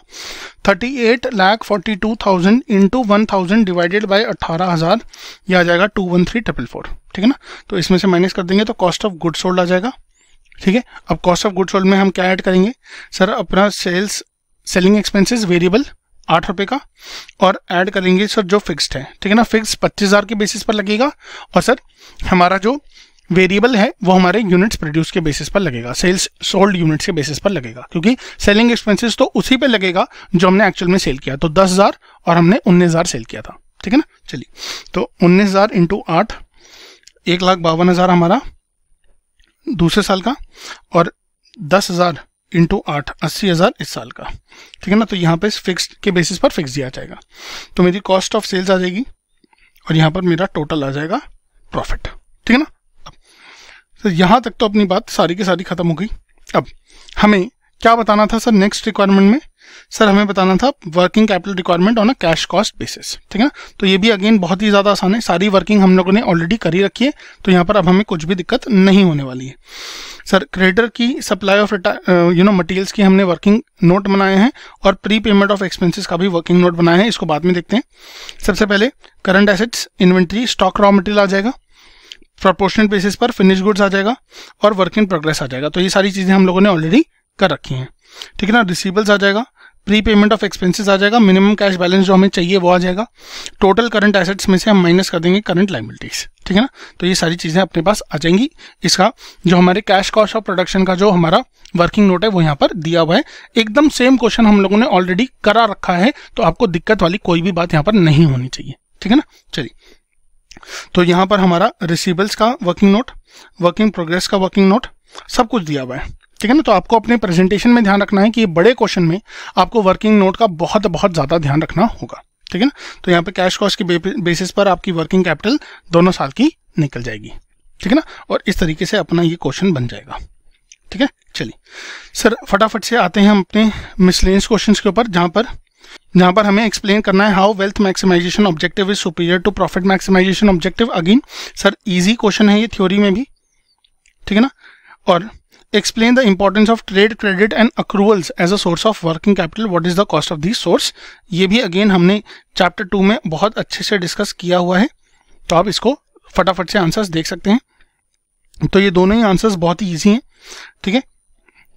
Thirty eight lakh forty two thousand into one thousand divided by अट्ठारह हज़ार, यह आ जाएगा two one three triple four, ठीक है ना। तो इसमें से माइनस कर देंगे तो कॉस्ट ऑफ गुड सोल्ड आ जाएगा, ठीक है। अब कॉस्ट ऑफ गुड सोल्ड में हम क्या ऐड करेंगे सर? अपना सेल्स सेलिंग एक्सपेंसिस वेरिएबल आठ रुपये का, और ऐड करेंगे सर जो फिक्स्ड है, ठीक है ना। फिक्स पच्चीस हज़ार के बेसिस पर लगेगा और सर हमारा जो वेरिएबल है वो हमारे यूनिट्स प्रोड्यूस के बेसिस पर लगेगा, सेल्स सोल्ड यूनिट्स के बेसिस पर लगेगा, क्योंकि सेलिंग एक्सपेंसेस तो उसी पे लगेगा जो हमने एक्चुअल में सेल किया। तो दस हज़ार और हमने उन्नीस हज़ार सेल किया था, ठीक है ना। चलिए तो उन्नीस हज़ार इंटू आठ, एक लाख बावन हज़ार हमारा दूसरे साल का, और दस हज़ार इंटू आठ अस्सी हज़ार इस साल का, ठीक है ना। तो यहाँ पे फिक्स्ड के बेसिस पर फिक्स दिया जाएगा। तो मेरी कॉस्ट ऑफ सेल्स आ जाएगी और यहाँ पर मेरा टोटल आ जाएगा प्रॉफिट, ठीक है ना। तो यहाँ तक तो अपनी बात सारी की सारी खत्म हो गई। अब हमें क्या बताना था सर नेक्स्ट रिक्वायरमेंट में? सर हमें बताना था working capital requirement on a cash cost basis, ठीक है ना। तो ये भी अगेन बहुत ही ज़्यादा आसान है, सारी वर्किंग हम लोगों ने ऑलरेडी करी रखी है, तो यहाँ पर अब हमें कुछ भी दिक्कत नहीं होने वाली है। सर क्रेडिटर की supply of you know materials की हमने वर्किंग नोट बनाए हैं और प्री पेमेंट ऑफ एक्सपेंसिस का भी वर्किंग नोट बनाए हैं, इसको बाद में देखते हैं। सबसे पहले current assets, inventory, stock, raw material आ जाएगा, प्रोपोर्शनल बेसिस पर फिनिश गुड्स आ जाएगा और वर्क इन प्रोग्रेस आ जाएगा। तो ये सारी चीज़ें हम लोगों ने ऑलरेडी कर रखी हैं, ठीक है ना। रिसीवेबल्स आ जाएगा, प्री पेमेंट ऑफ एक्सपेंसेस आ जाएगा, मिनिमम कैश बैलेंस जो हमें चाहिए वो आ जाएगा। टोटल करंट एसेट्स में से हम माइनस कर देंगे करंट लायबिलिटीज, ठीक है ना। तो ये सारी चीज़ें अपने पास आ जाएंगी। इसका जो हमारे कैश कॉस्ट ऑफ प्रोडक्शन का जो हमारा वर्किंग नोट है वो यहाँ पर दिया हुआ है। एकदम सेम क्वेश्चन हम लोगों ने ऑलरेडी करा रखा है, तो आपको दिक्कत वाली कोई भी बात यहाँ पर नहीं होनी चाहिए, ठीक है ना। चलिए तो यहाँ पर हमारा रिसीवेबल्स का वर्किंग नोट, वर्किंग प्रोग्रेस का वर्किंग नोट, सब कुछ दिया हुआ है, ठीक है ना। तो आपको अपने प्रेजेंटेशन में ध्यान रखना है कि बड़े क्वेश्चन में आपको वर्किंग नोट का बहुत बहुत ज़्यादा ध्यान रखना होगा, ठीक है ना। तो यहाँ पे कैश कॉस्ट के बेसिस पर आपकी वर्किंग कैपिटल दोनों साल की निकल जाएगी, ठीक है ना। और इस तरीके से अपना ये क्वेश्चन बन जाएगा, ठीक है। चलिए सर फटाफट से आते हैं हम अपने मिसलेनियस क्वेश्चन के ऊपर, जहाँ पर जहाँ पर हमें एक्सप्लेन करना है how wealth maximisation objective is superior to profit maximisation objective. Again sir easy question है ये थ्योरी में भी, ठीक है ना। और explain the importance of trade credit and accruals as a source of working capital, what is the cost of this source. ये भी अगेन हमने चैप्टर टू में बहुत अच्छे से डिस्कस किया हुआ है, तो आप इसको फटाफट से आंसर्स देख सकते हैं। तो ये दोनों ही आंसर्स बहुत ही ईजी हैं, ठीक है।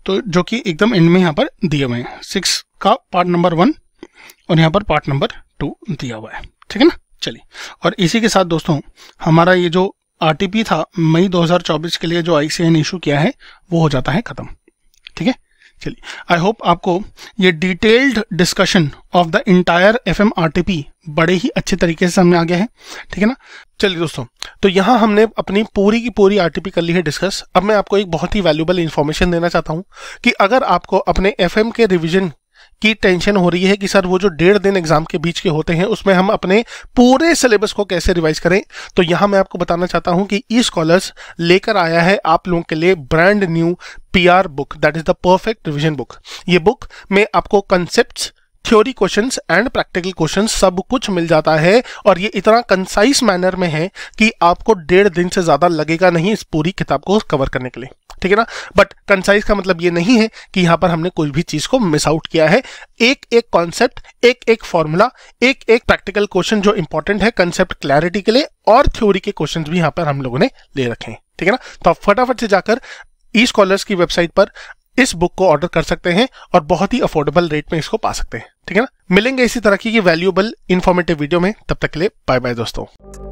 तो जो कि एकदम एंड में यहाँ पर दिए हुए हैं। सिक्स का पार्ट नंबर वन और यहाँ पर पार्ट नंबर टू दिया हुआ है, ठीक है ना। चलिए, और इसी के साथ दोस्तों हमारा ये जो आरटीपी था मई दो हज़ार चौबीस के लिए जो आईसीआई ने इशू किया है वो हो जाता है खत्म, ठीक है। चलिए, आई होप आपको ये detailed discussion of the entire FM RTP बड़े ही अच्छे तरीके से सामने आ गया है, ठीक है ना। चलिए दोस्तों, तो यहाँ हमने अपनी पूरी की पूरी आरटीपी कर ली है डिस्कस। अब मैं आपको एक बहुत ही वैल्यूबल इन्फॉर्मेशन देना चाहता हूँ कि अगर आपको अपने एफएम के रिविजन की टेंशन हो रही है कि सर वो जो डेढ़ दिन एग्जाम के बीच के होते हैं उसमें हम अपने पूरे सिलेबस को कैसे रिवाइज करें, तो यहाँ मैं आपको बताना चाहता हूँ कि ई स्कॉलर्स लेकर आया है आप लोगों के लिए brand new PR book, that is the perfect revision book. ये बुक में आपको concepts, theory questions and practical questions सब कुछ मिल जाता है, और ये इतना कंसाइज मैनर में है कि आपको डेढ़ दिन से ज़्यादा लगेगा नहीं इस पूरी किताब को कवर करने के लिए, ठीक है ना। बट कंसाइज का मतलब ये नहीं है कि यहाँ पर हमने कोई भी चीज़ को मिस आउट किया है। एक एक कॉन्सेप्ट, एक एक फॉर्मूला, एक एक प्रैक्टिकल क्वेश्चन जो इंपॉर्टेंट है कंसेप्ट क्लैरिटी के लिए, और थ्योरी के क्वेश्चन भी यहाँ पर हम लोगों ने ले रखे हैं, ठीक है ना। तो आप फटाफट से जाकर ई स्कॉलर्स की वेबसाइट पर इस बुक को ऑर्डर कर सकते हैं और बहुत ही अफोर्डेबल रेट में इसको पा सकते हैं, ठीक है ना। मिलेंगे इसी तरह की वैल्यूएबल इन्फॉर्मेटिव वीडियो में, तब तक के लिए बाय बाय दोस्तों।